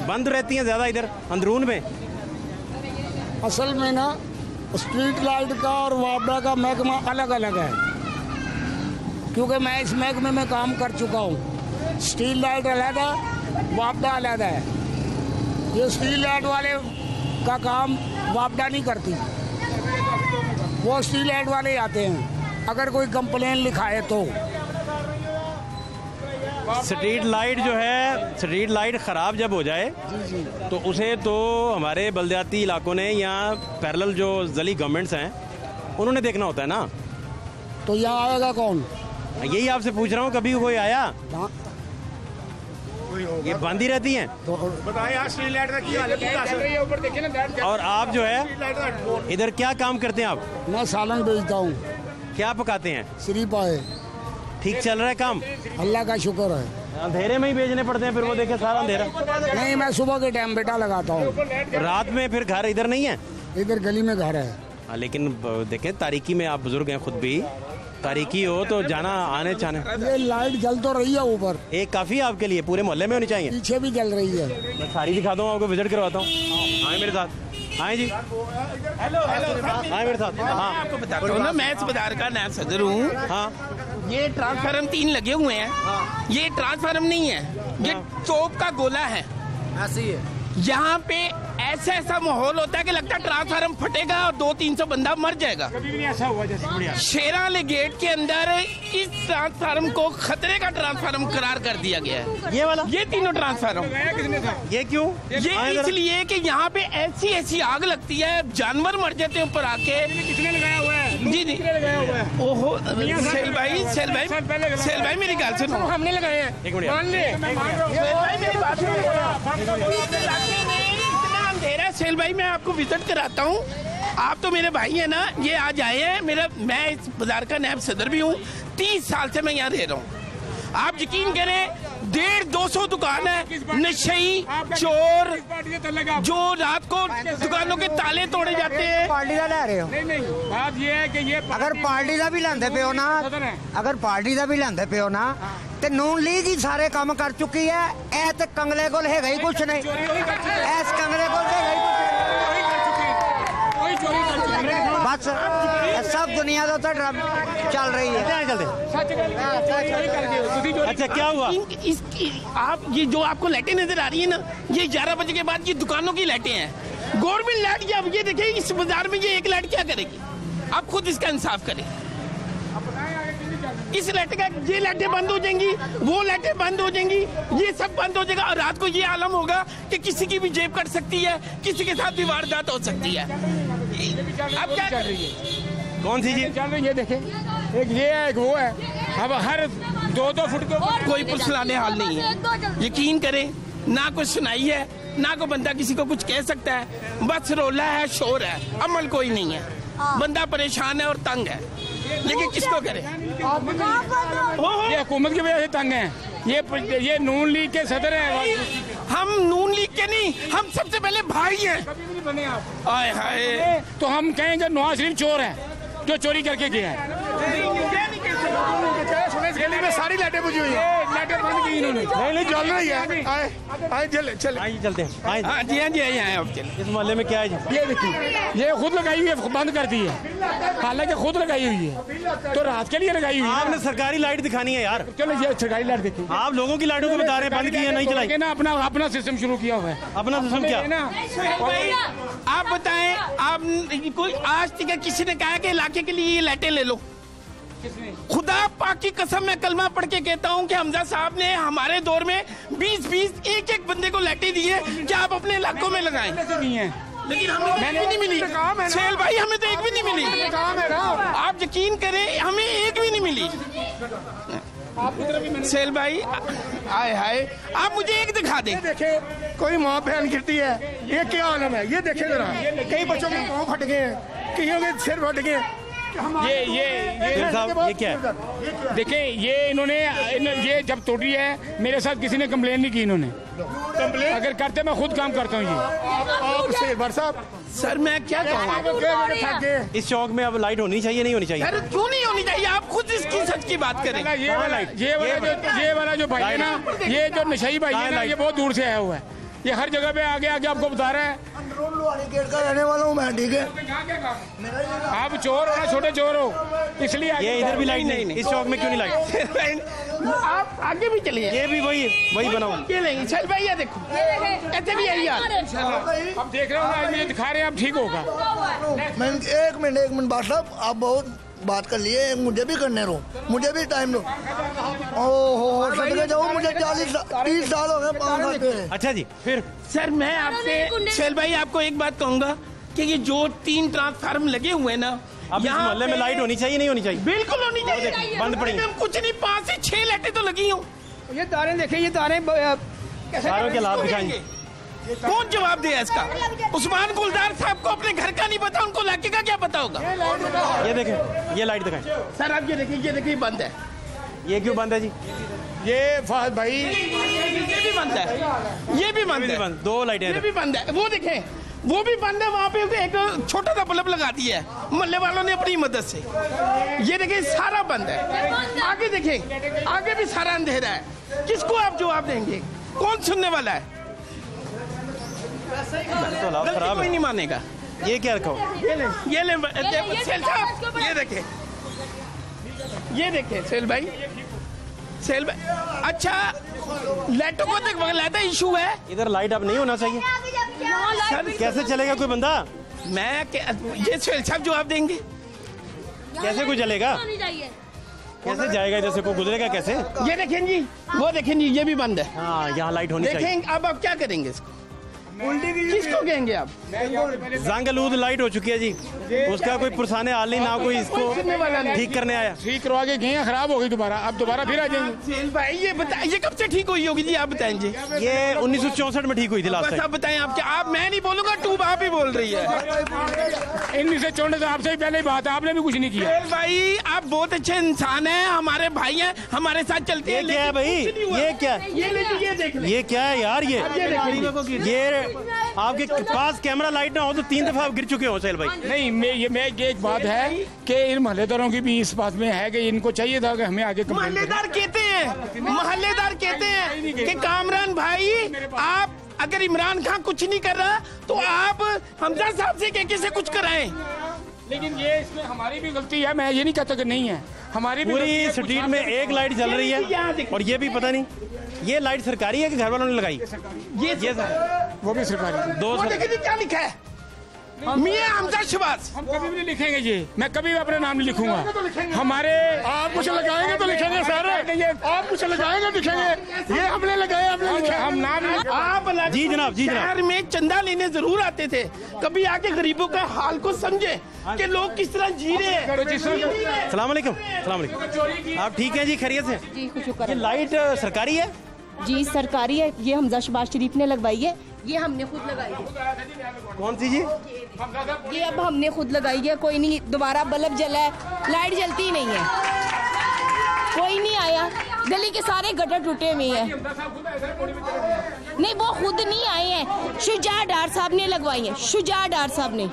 बंद रहती हैं ज़्यादा इधर अंदरून में? असल में ना स्ट्रीट लाइट का और वापडा का महकमा अलग अलग है, क्योंकि मैं इस महकमे में काम कर चुका हूँ। स्ट्रीट लाइट अलहदा, वापडा अलग है, ये स्ट्रीट लाइट वाले का काम वापडा नहीं करती, वो स्ट्रीट लाइट वाले आते हैं अगर कोई कंप्लेन लिखाए तो। स्ट्रीट लाइट जो है, स्ट्रीट लाइट ख़राब जब हो जाए तो उसे तो हमारे बलदियाती इलाकों ने या पैरेलल जो ज़ली गवर्नमेंट्स हैं उन्होंने देखना होता है ना, तो यहाँ आएगा कौन? यही आपसे पूछ रहा हूँ, कभी कोई आया? ये बंदी रहती हैं तो बताएं। और आप जो है इधर क्या काम करते हैं आप? मैं सालन बेचता हूँ। क्या पकाते हैं? श्री पाए। ठीक चल रहा है काम? अल्लाह का शुक्र है। अंधेरे में ही बेचने पड़ते हैं फिर, वो देखे सारा अंधेरा। नहीं, मैं सुबह के टाइम बेटा लगाता हूँ, रात में फिर घर इधर नहीं है, इधर गली में घर है। लेकिन देखे तारीकी में, आप बुजुर्ग हैं खुद भी, तारीकी हो तो जाना आने जाने। ये लाइट जल तो रही है ऊपर, एक काफ़ी आपके लिए, पूरे मोहल्ले में होनी चाहिए। पीछे भी जल रही है, मैं सारी दिखा दूँ आपको, विजिट करवाता हूँ। आए मेरे साथ, आए जी। हेलो हेलो, आए मेरे साथ। हाँ आपको बताता हूँ ना, मैं इस बाजार का नायब सदर हूँ। हाँ, ये ट्रांसफार्म तीन लगे हुए हैं, ये ट्रांसफार्म नहीं है, ये चौक का गोला है, ऐसी है। यहाँ पे ऐसा ऐसा माहौल होता है कि लगता है ट्रांसफार्म फटेगा और दो तीन सौ बंदा मर जाएगा। कभी भी नहीं ऐसा हुआ जैसे शेरा वाले गेट के अंदर। इस ट्रांसफार्म को खतरे का ट्रांसफार्म करार कर दिया गया है, ये वाला, ये तीनों ट्रांसफार्म। ये क्यों? ये इसलिए कि यहाँ पे ऐसी ऐसी आग लगती है, जानवर मर जाते हैं ऊपर आके। किसने लगाया हुआ है? जी जी, ओहो शैल भाई, शैल भाई, शैल भाई मेरी गल सुनो, हमने लगाए हैं। तेरा सेल भाई, मैं आपको विजिट कराता हूँ, आप तो मेरे भाई हैं ना। ये आज आए हैं, मेरा, मैं इस बाजार का नायब सदर भी हूँ, तीस साल से मैं यहाँ रह रहा हूँ। आप यकीन करें, डेढ़ दो सौ दुकान है, नशई चोर जो रात को दुकानों के ताले तोड़े जाते हैं। पार्टी का ला रहे हो? नहीं नहीं, बात ये है कि ये अगर पार्टी का भी लांदे पे हो ना, अगर पार्टी का भी लांदे पे हो ना तो नून लीग ही सारे काम कर चुकी है। ऐ तो कंगले कोल है गई कुछ नहीं, ऐस कंगले कोल है गई बस, सब दुनिया का तो ड्रामा चल रही है। अच्छा क्या हुआ? इस आप ये जो आपको लाइटें नजर आ रही है ना, ये ग्यारह बजे के बाद ये दुकानों की लाइटें हैं। गवर्नमेंट लाइट क्या, अब ये देखिए इस बाजार में ये एक लाइट क्या करेगी? आप खुद इसका इंसाफ करें। इस लाइट का ये लाइटें बंद हो जाएंगी, वो लाइटें बंद हो जाएंगी, ये सब बंद हो जाएगा और रात को ये आलम होगा कि किसी की भी जेब कट सकती है, किसी के साथ भी वारदात हो सकती है। अब क्या कर रही है? कौन सी चीज चल रही है? देखें, एक ये है, एक वो है। अब हर दो दो फुट को कोई पुलसलाने हाल नहीं है, यकीन करें। ना कोई सुनाई है, ना कोई बंदा किसी को कुछ कह सकता है। बस रोला है, शोर है, अमल कोई नहीं है। बंदा परेशान है और तंग है, लेकिन किसको करे? ये हुकूमत की वजह से तंग है। ये ये नून लीग के सदर हैं। हम नून लीग के नहीं, हम सबसे पहले भाई हैं। आए हाय, तो हम कहेंगे नवाज शरीफ चोर है जो चोरी करके गया है। में सारी लाइटें बुझी हुई है, लाइटें बंद की इन्होंने, नहीं जल रही है। आए आए चले चले आइए, चलते हैं। हाँ जी हाँ जी आइए आए आप चले। इस मोहल्ले में क्या है? ये देखिए, ये खुद लगाई हुई है, बंद कर दी है, हालांकि खुद लगाई हुई है, तो रात के लिए लगाई हुई है। आपने सरकारी लाइट दिखानी है यार, चलो ये सरकारी लाइट देखिए। आप लोगों की लाइटों को बता रहे हैं बंद की है, नहीं चलाई ना। अपना अपना सिस्टम शुरू किया हुआ है, अपना सिस्टम क्या ना। आप बताएं, आप कोई आज तक किसी ने कहा कि इलाके के लिए ये लाइटें ले लो? खुदा पाक की कसम मैं कलमा पढ़ के कहता हूँ कि हमजा साहब ने हमारे दौर में बीस बीस एक एक बंदे को लाइटें दी है कि आप अपने इलाकों में लगाएं। लेकिन हमें मैंने भी नहीं मिली सोहेल भाई, हमें तो एक भी नहीं मिली। आप यकीन करें, हमें एक भी नहीं मिली सोहेल भाई। आए हाय, आप मुझे एक दिखा दें। देखें, कोई माँ बहन गिरती है, ये क्या आलम है? ये देखे जरा, कई बच्चों के पाँव फट गए हैं, कईयों के सिर फट गए। ये ये ये साहब ये क्या है? देखें, ये इन्होंने ये जब तोड़ी है, मेरे साथ किसी ने कंप्लेन नहीं की। इन्होंने अगर करते मैं खुद काम करता हूँ। ये आप साहब सर मैं क्या कहूँ, इस चौक में अब लाइट होनी चाहिए नहीं होनी चाहिए? अरे क्यों नहीं होनी चाहिए, आप खुद इसकी सच की बात करें। ये वाला ये वाला जो ये वाला जो भाई है ना, ये जो नशई भाई है ना, ये बहुत दूर से आया हुआ है। ये हर जगह पे आगे आगे आपको बता रहा है। अंदरून लोहारी गेट का रहने वाला हूँ मैं, ठीक है? आप चोर हो ना, छोटे चोर हो, इसलिए ये इधर भी लाइट नहीं, नहीं इस चौक में क्यों नहीं लाइट? आप आगे भी चलिए, ये भी वही वही बनाओ। चल भाई ये देखो, ऐसे भी आइए आप देख रहे हो ना, ये दिखा रहे हैं, आप ठीक होगा। एक मिनट एक मिनट बात साहब, आप बहुत बात कर लिए, मुझे भी करने दो, मुझे भी टाइम दो। ओहो सदके जाओ, मुझे चालीस तीस साल हो गए। अच्छा जी, फिर सर मैं आपसे शैल भाई आपको एक बात कहूँगा कि ये जो तीन ट्रांसफार्म लगे हुए हैं ना, अब इस मोहल्ले में लाइट होनी चाहिए नहीं होनी चाहिए? बिल्कुल होनी चाहिए, बंद पड़ी है। कुछ नहीं, पाँच से छह लाइटें तो लगी हो। ये तारे देखे, ये तारे के लाभ दिखाएंगे, कौन जवाब दे इसका? उस्मान गुलदार साहब को अपने घर का नहीं पता, उनको इलाके का क्या पता होगा? ये देखें, ये लाइट दिखाएं सर आप, ये देखिए ये देखिए बंद है। ये क्यों बंद है जी? ये फहद भाई ये भी बंद है, ये भी बंद है, दो लाइटें ये भी बंद है। वो देखें, वो भी बंद है। वहाँ पे एक छोटा सा बल्ब लगा दिया है मोहल्ले वालों ने अपनी मदद से। ये देखें सारा बंद है। आगे देखें, आगे भी सारा अंधेरा है। किसको आप जवाब देंगे? कौन सुनने वाला है? गलती कोई नहीं मानेगा। ये क्या रखो? ये ले, ये ले, सेल साहब ये देखे, ये देखे सेल भाई, सेल भाई। अच्छा लाइटों को देख, लाइटा इशू है, इधर लाइट अब नहीं होना चाहिए सर। कैसे चलेगा कोई बंदा? मैं ये सेल साहब जवाब देंगे, कैसे कोई चलेगा? कैसे जाएगा जैसे को गुजरेगा कैसे? ये देखें जी, वो देखें जी, ये भी बंद है। हाँ यहाँ लाइट होनी चाहिए। देखें अब आप क्या करेंगे इसको? किसको कहेंगे आप? जंग आलूद लाइट हो चुकी है जी, उसका कोई पुरसाने हाल नहीं, ना कोई इसको ठीक करने आया। ठीक करवा के गए, खराब हो गई दोबारा, अब दोबारा फिर आ जाएंगे। ये बताइए कब से ठीक हुई होगी जी, आप बताएं जी। ये उन्नीस सौ चौसठ में ठीक हुई थी लास्ट। आप बताएं आपके, आप मैं नहीं बोलूँगा, टूब आप ही बोल रही है। इन्नीस सौ चौसठ आपसे पहले ही बात है, आपने भी कुछ नहीं किया। भाई आप बहुत अच्छे इंसान है, हमारे भाई है, हमारे साथ चलते हैं। क्या है भाई, ये क्या है, ये क्या है यार, ये ये आपके पास कैमरा लाइट ना हो तो तीन दफा आप गिर चुके हो। सहेल भाई नहीं, मैं ये मैं ये एक बात है कि इन महल्लेदारों की भी इस बात में है कि इनको चाहिए था कि हमें आगे। महल्लेदार कहते हैं, महल्लेदार कहते हैं कि कामरान भाई आप अगर इमरान खान कुछ नहीं कर रहा तो आप हमजा साहब से कहके से कुछ कराएं। लेकिन ये इसमें हमारी भी गलती है, मैं ये नहीं कहता कि नहीं है, हमारी पूरी स्ट्रीट में एक लाइट जल रही है और ये भी पता नहीं ये लाइट सरकारी है कि घर वालों ने लगाई। ये ये वो भी सरकारी। दो क्या लिखा है मियां हमजा शहबाज, हम कभी भी नहीं लिखेंगे ये, मैं कभी भी अपना नाम नहीं लिखूंगा। तो हमारे आप कुछ लगाएंगे तो लिखेंगे सर, आप कुछ लगाएंगे लिखेंगे, ये हमने लगाया हमने हम नाम। आप जी जनाब जी जनाब, शहर में चंदा लेने जरूर आते थे, कभी आके गरीबों का हाल को समझे कि लोग किस तरह जी रहे हैं। सलाम अलैकुम, सलाम अलैकुम, आप ठीक है जी, खैरियत से जी? कुछ लाइट सरकारी है जी, सरकारी है, ये हमजा शहबाज शरीफ ने लगवाई है, ये हमने खुद लगाई है। कौन सी जी? ये अब हमने खुद लगाई है, कोई नहीं, दोबारा बल्ब जला है, लाइट जलती ही नहीं है, कोई नहीं आया, गली के सारे गटर टूटे हुए हैं। नहीं वो खुद नहीं आए हैं, शुजा डार साहब ने लगवाई है, शुजा डार साहब ने।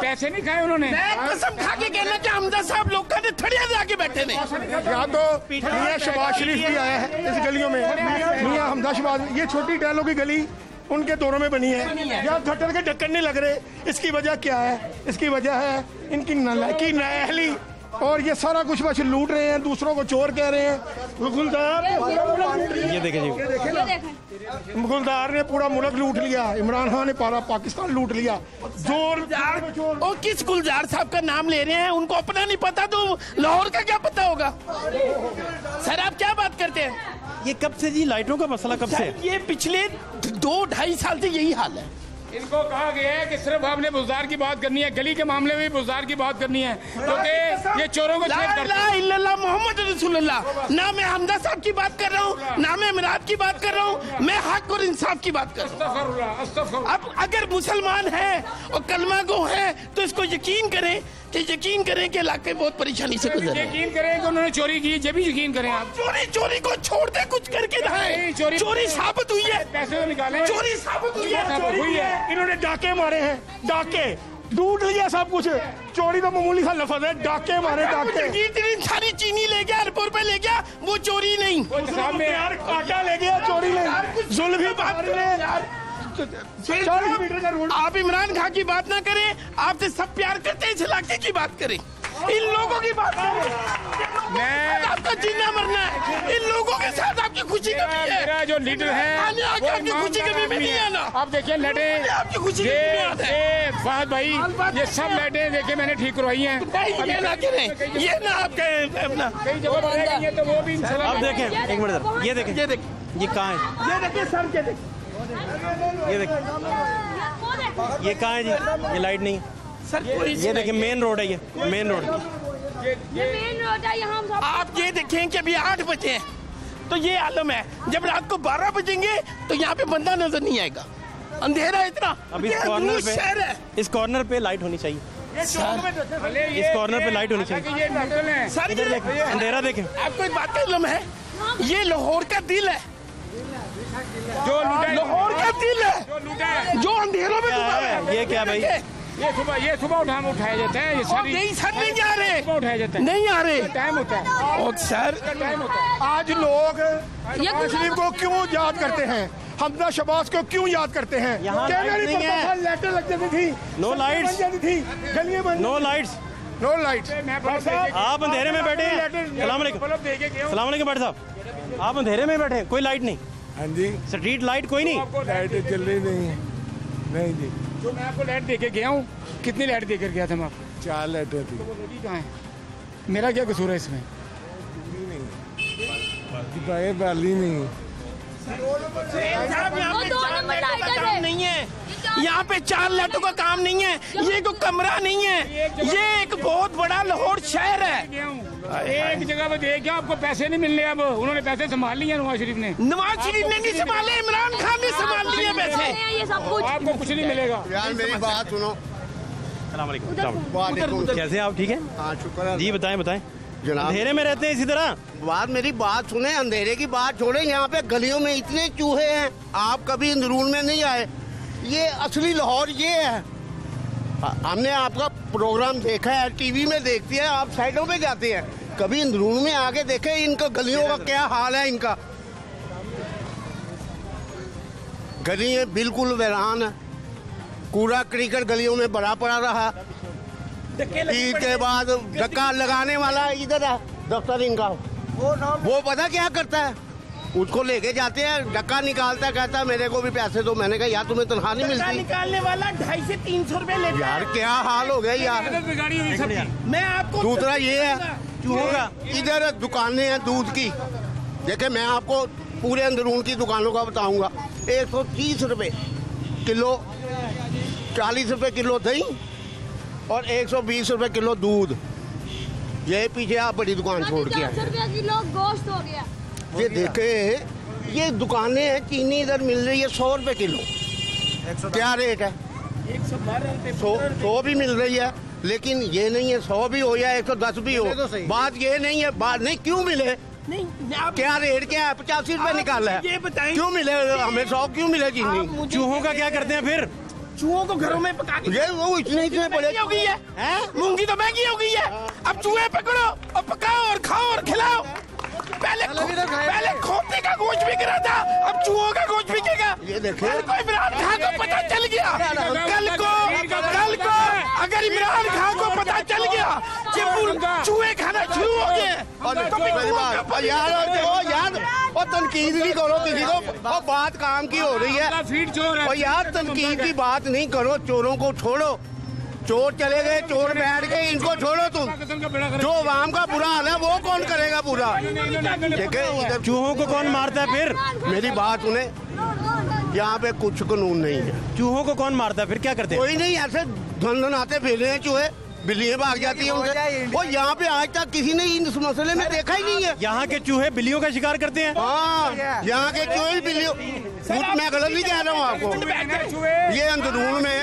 पैसे नहीं खाए उन्होंने, कसम खा के कहना कि हमजा साहब लोग का थड़िया से आके बैठे ने। यहाँ तो मियां शहबाज शरीफ भी आया है इस गलियों में, मियां हमजा शहबाज, ये छोटी टहलों की गली उनके दौरों में बनी है, यहाँ गटर के ढक्कन नहीं लग रहे। इसकी वजह क्या है? इसकी वजह है इनकी नालायकी, नाअहली, और ये सारा कुछ बस लूट रहे हैं, दूसरों को चोर कह रहे हैं। गुलजार ये देखे जी, गुलजार ने पूरा मुल्क लूट लिया, इमरान खान ने पूरा पाकिस्तान लूट लिया। जोर और किस गुलजार साहब का नाम ले रहे हैं, उनको अपना नहीं पता तो लाहौर का क्या पता होगा? सर आप क्या बात करते हैं, ये कब से जी लाइटों का मसला कब से? ये पिछले दो ढाई साल से यही हाल है। इनको कहा गया है कि सिर्फ आपने बुज़दार की बात करनी है, गली के मामले में बुज़दार की बात करनी है, क्योंकि ये चोरों को छेड़ कर। ला इलाहा इल्लल्लाह मोहम्मद रसूलुल्लाह। ना मैं हमदा साहब की बात कर रहा हूँ, ना मैं इमरान की बात कर रहा हूँ, मैं हक और इंसाफ की बात कर रहा हूँ। अब अगर मुसलमान है और कलमा गो है तो इसको यकीन करें कि यकीन करें कि इलाके बहुत परेशानी से गुजर रहे हैं, यकीन करें कि उन्होंने चोरी की, ये भी यकीन करें आप। चोरी चोरी को छोड़ दे, कुछ करके दिखाएं। चोरी चोरी साबित हुई है, पैसे निकाले, चोरी साबित हुई है, इन्होंने डाके मारे हैं, डाके लूट लिया सब कुछ। चोरी तो मामूली सा लफज है, डाके मारे डाके। इतनी सारी चीनी ले गया, अरबों रुपए ले गया, वो चोरी नहीं। आटा ले गया, चोरी नहीं। जुल्फी बात करें, आप इमरान खान की बात ना करें, आपसे सब प्यार करते हैं, इस इलाके की बात करें, इन लोगों की बात करें। मैं आपका जीना मरना है, इन लोगों के साथ आपकी खुशी कमी है। मेरा जो लीडर है आपकी खुशी कमी में नहीं आना। आप देखिए लाइटें आपकी खुशी फहद भाई, ये सब लाइटें देखिए मैंने ठीक करवाई है, ये ना करें, ये ना आप कहें अपना। तो वो भी आप देखें, एक मिनट, ये देखें, ये देखें, ये कहाँ है, ये देखें सर, क्या देखें, ये देख, ये कहाँ है जी? ये लाइट नहीं सर, ये देखिए मेन रोड है, ये मेन रोड, ये मेन रोड है यहाँ। आप ये देखें कि अभी आठ बजे हैं तो ये आलम है, जब रात को बारह बजेंगे तो यहाँ पे बंदा नजर नहीं आएगा, अंधेरा इतना। अब इस कॉर्नर पे, इस कॉर्नर पे लाइट होनी चाहिए सर, इस कॉर्नर पे लाइट होनी चाहिए सर, अंधेरा देखें। आपको एक बात का इलम है, ये लाहौर का दिल है, जो लाहौर का दिल है, जो अंधेरों में डूबा है। ये क्या भाई, ये सुबह ये सुबह उठाम उठाए जाते हैं, ये सारी नहीं सर, नहीं आ रहे, उठाए जाते हैं, नहीं आ रहे, टाइम होता है। और सर आज लोग नवाज शरीफ को क्यों याद करते हैं, हमजा शहबाज को क्यों याद करते हैं? लाइटें लग जाती थी, नो लाइट्स लग जाती थी गलियां बंद, नो लाइट्स, नो लाइट्स। आप अंधेरे में बैठे हैं, सलाम अलैकुम, सलाम अलैकुम भाई साहब, आप अंधेरे में बैठे, कोई लाइट नहीं। हाँ जी स्ट्रीट लाइट कोई नहीं, लाइट चल रही नहीं है, नहीं जी। जो मैं आपको लाइट देके गया हूँ, कितनी लाइट देकर गया था मैं आपको? चार लाइटें थी। तो वो लगी कहाँ है, मेरा क्या कसूर है इसमें? सकता है, पहली नहीं। काम नहीं है यहाँ पे, चार लाटों का काम नहीं है, ये कोई कमरा नहीं है, ये एक बहुत बड़ा लाहौर शहर है। एक जगह पर देख गया, आपको पैसे नहीं मिलने। अब उन्होंने पैसे संभाल लिए नवाज शरीफ ने, नवाज शरीफ ने नहीं संभाले, इमरान खान ने संभाल लिए पैसे, आपको कुछ नहीं मिलेगा। यार मेरी बात सुनो। कैसे आप, ठीक है जी? बताएं बताएं। अंधेरे में रहते हैं इसी तरह। बात मेरी बात सुने, अंधेरे की बात छोड़े, यहाँ पे गलियों में इतने चूहे हैं, आप कभी अंदरून में नहीं आए। ये असली लाहौर ये है। हमने आपका प्रोग्राम देखा है, टीवी में देखती है, आप साइडों पे जाते हैं, कभी अंदरून में आके देखे इनका गलियों का क्या हाल है। इनका गलियाँ बिल्कुल वीरान है, कूड़ा क्रिकेट गलियों में बड़ा पड़ा रहा। ईद के बाद धक्का लगाने वाला इधर है दफ्तर इनका, वो पता क्या करता है, उसको लेके जाते हैं, धक्का निकालता, कहता है मेरे को भी पैसे दो। मैंने कहा यार तुम्हें तनख्वाह नहीं मिलती। निकालने वाला ढाई से तीन सौ रुपए लेता है। यार क्या हाल हो गया यार। मैं आपको दूसरा ये है, इधर दुकानें हैं दूध की, देखे मैं आपको पूरे अंदरून की दुकानों का बताऊंगा, एक सौ तीस रुपये किलो, चालीस रुपये किलो दही और एक सौ बीस रुपये किलो दूध। ये पीछे आप बड़ी दुकान छोड़ के आए, ये देखे ये दुकानें हैं, चीनी इधर मिल रही है सौ रुपये किलो, क्या रेट है, सौ सौ भी मिल रही है, लेकिन ये नहीं है सौ भी हो या एक सौ दस भी हो, बात ये नहीं है। बात नहीं क्यों मिले, नहीं क्या रेट क्या है, पचासी रुपये निकाला है, ये बताएं क्यों मिले हमें सौ, क्यों मिले चीनी। चूहों का क्या करते हैं फिर, चूहों को घरों में पका के ये वो इतने इतने बड़े हो गई है, हैं मूंगी तो महंगी हो गई है, अब चूहे पकड़ो और पकाओ और खाओ और खिलाओ। पहले पहले खोते का गोश्त बिकरा था, अब चूहों का गोश्त बिकेगा। ये देखो इमरान खान को पता चल गया, कल को कल को अगर इमरान खान को पता चल गया कि चूहे खाना शुरू हो गए, और तनकीद नहीं करो किसी को, और बात काम की हो रही है, और यार तनकीद की बात नहीं करो। चोरों को छोड़ो, चोर चले गए, चोर बैठ गए, इनको छोड़ो तुम, जो आवाम का बुरा हाल है वो कौन करेगा बुरा। देखे इधर चूहों को कौन मारता है फिर, मेरी बात सुने, यहाँ पे कुछ कानून नहीं है। चूहों को कौन मारता है फिर, क्या करते हैं, कोई नहीं, ऐसे धन आते फिर हैं चूहे, बिल्लियाँ भाग जाती है उनसे, और यहाँ पे आज तक किसी ने इस मसले में देखा ही नहीं है। यहाँ के चूहे बिल्लियों का शिकार करते हैं। हाँ यहाँ के चूहे बिल्लियों, मैं गलत नहीं कह रहा हूँ आपको, ये अंदरून में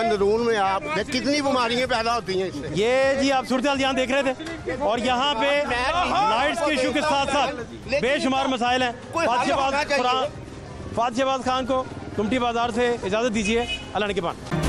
अंदरून में आप कितनी बीमारियाँ पैदा होती हैं इससे। ये जी आप सूरत यहाँ देख रहे थे, और यहाँ पे लाइट्स के इशू के साथ साथ बेशुमार मसाइल हैं। फातिह शहबाज खान को गुमटी बाजार से इजाज़त दीजिए, अल्लाह के पान।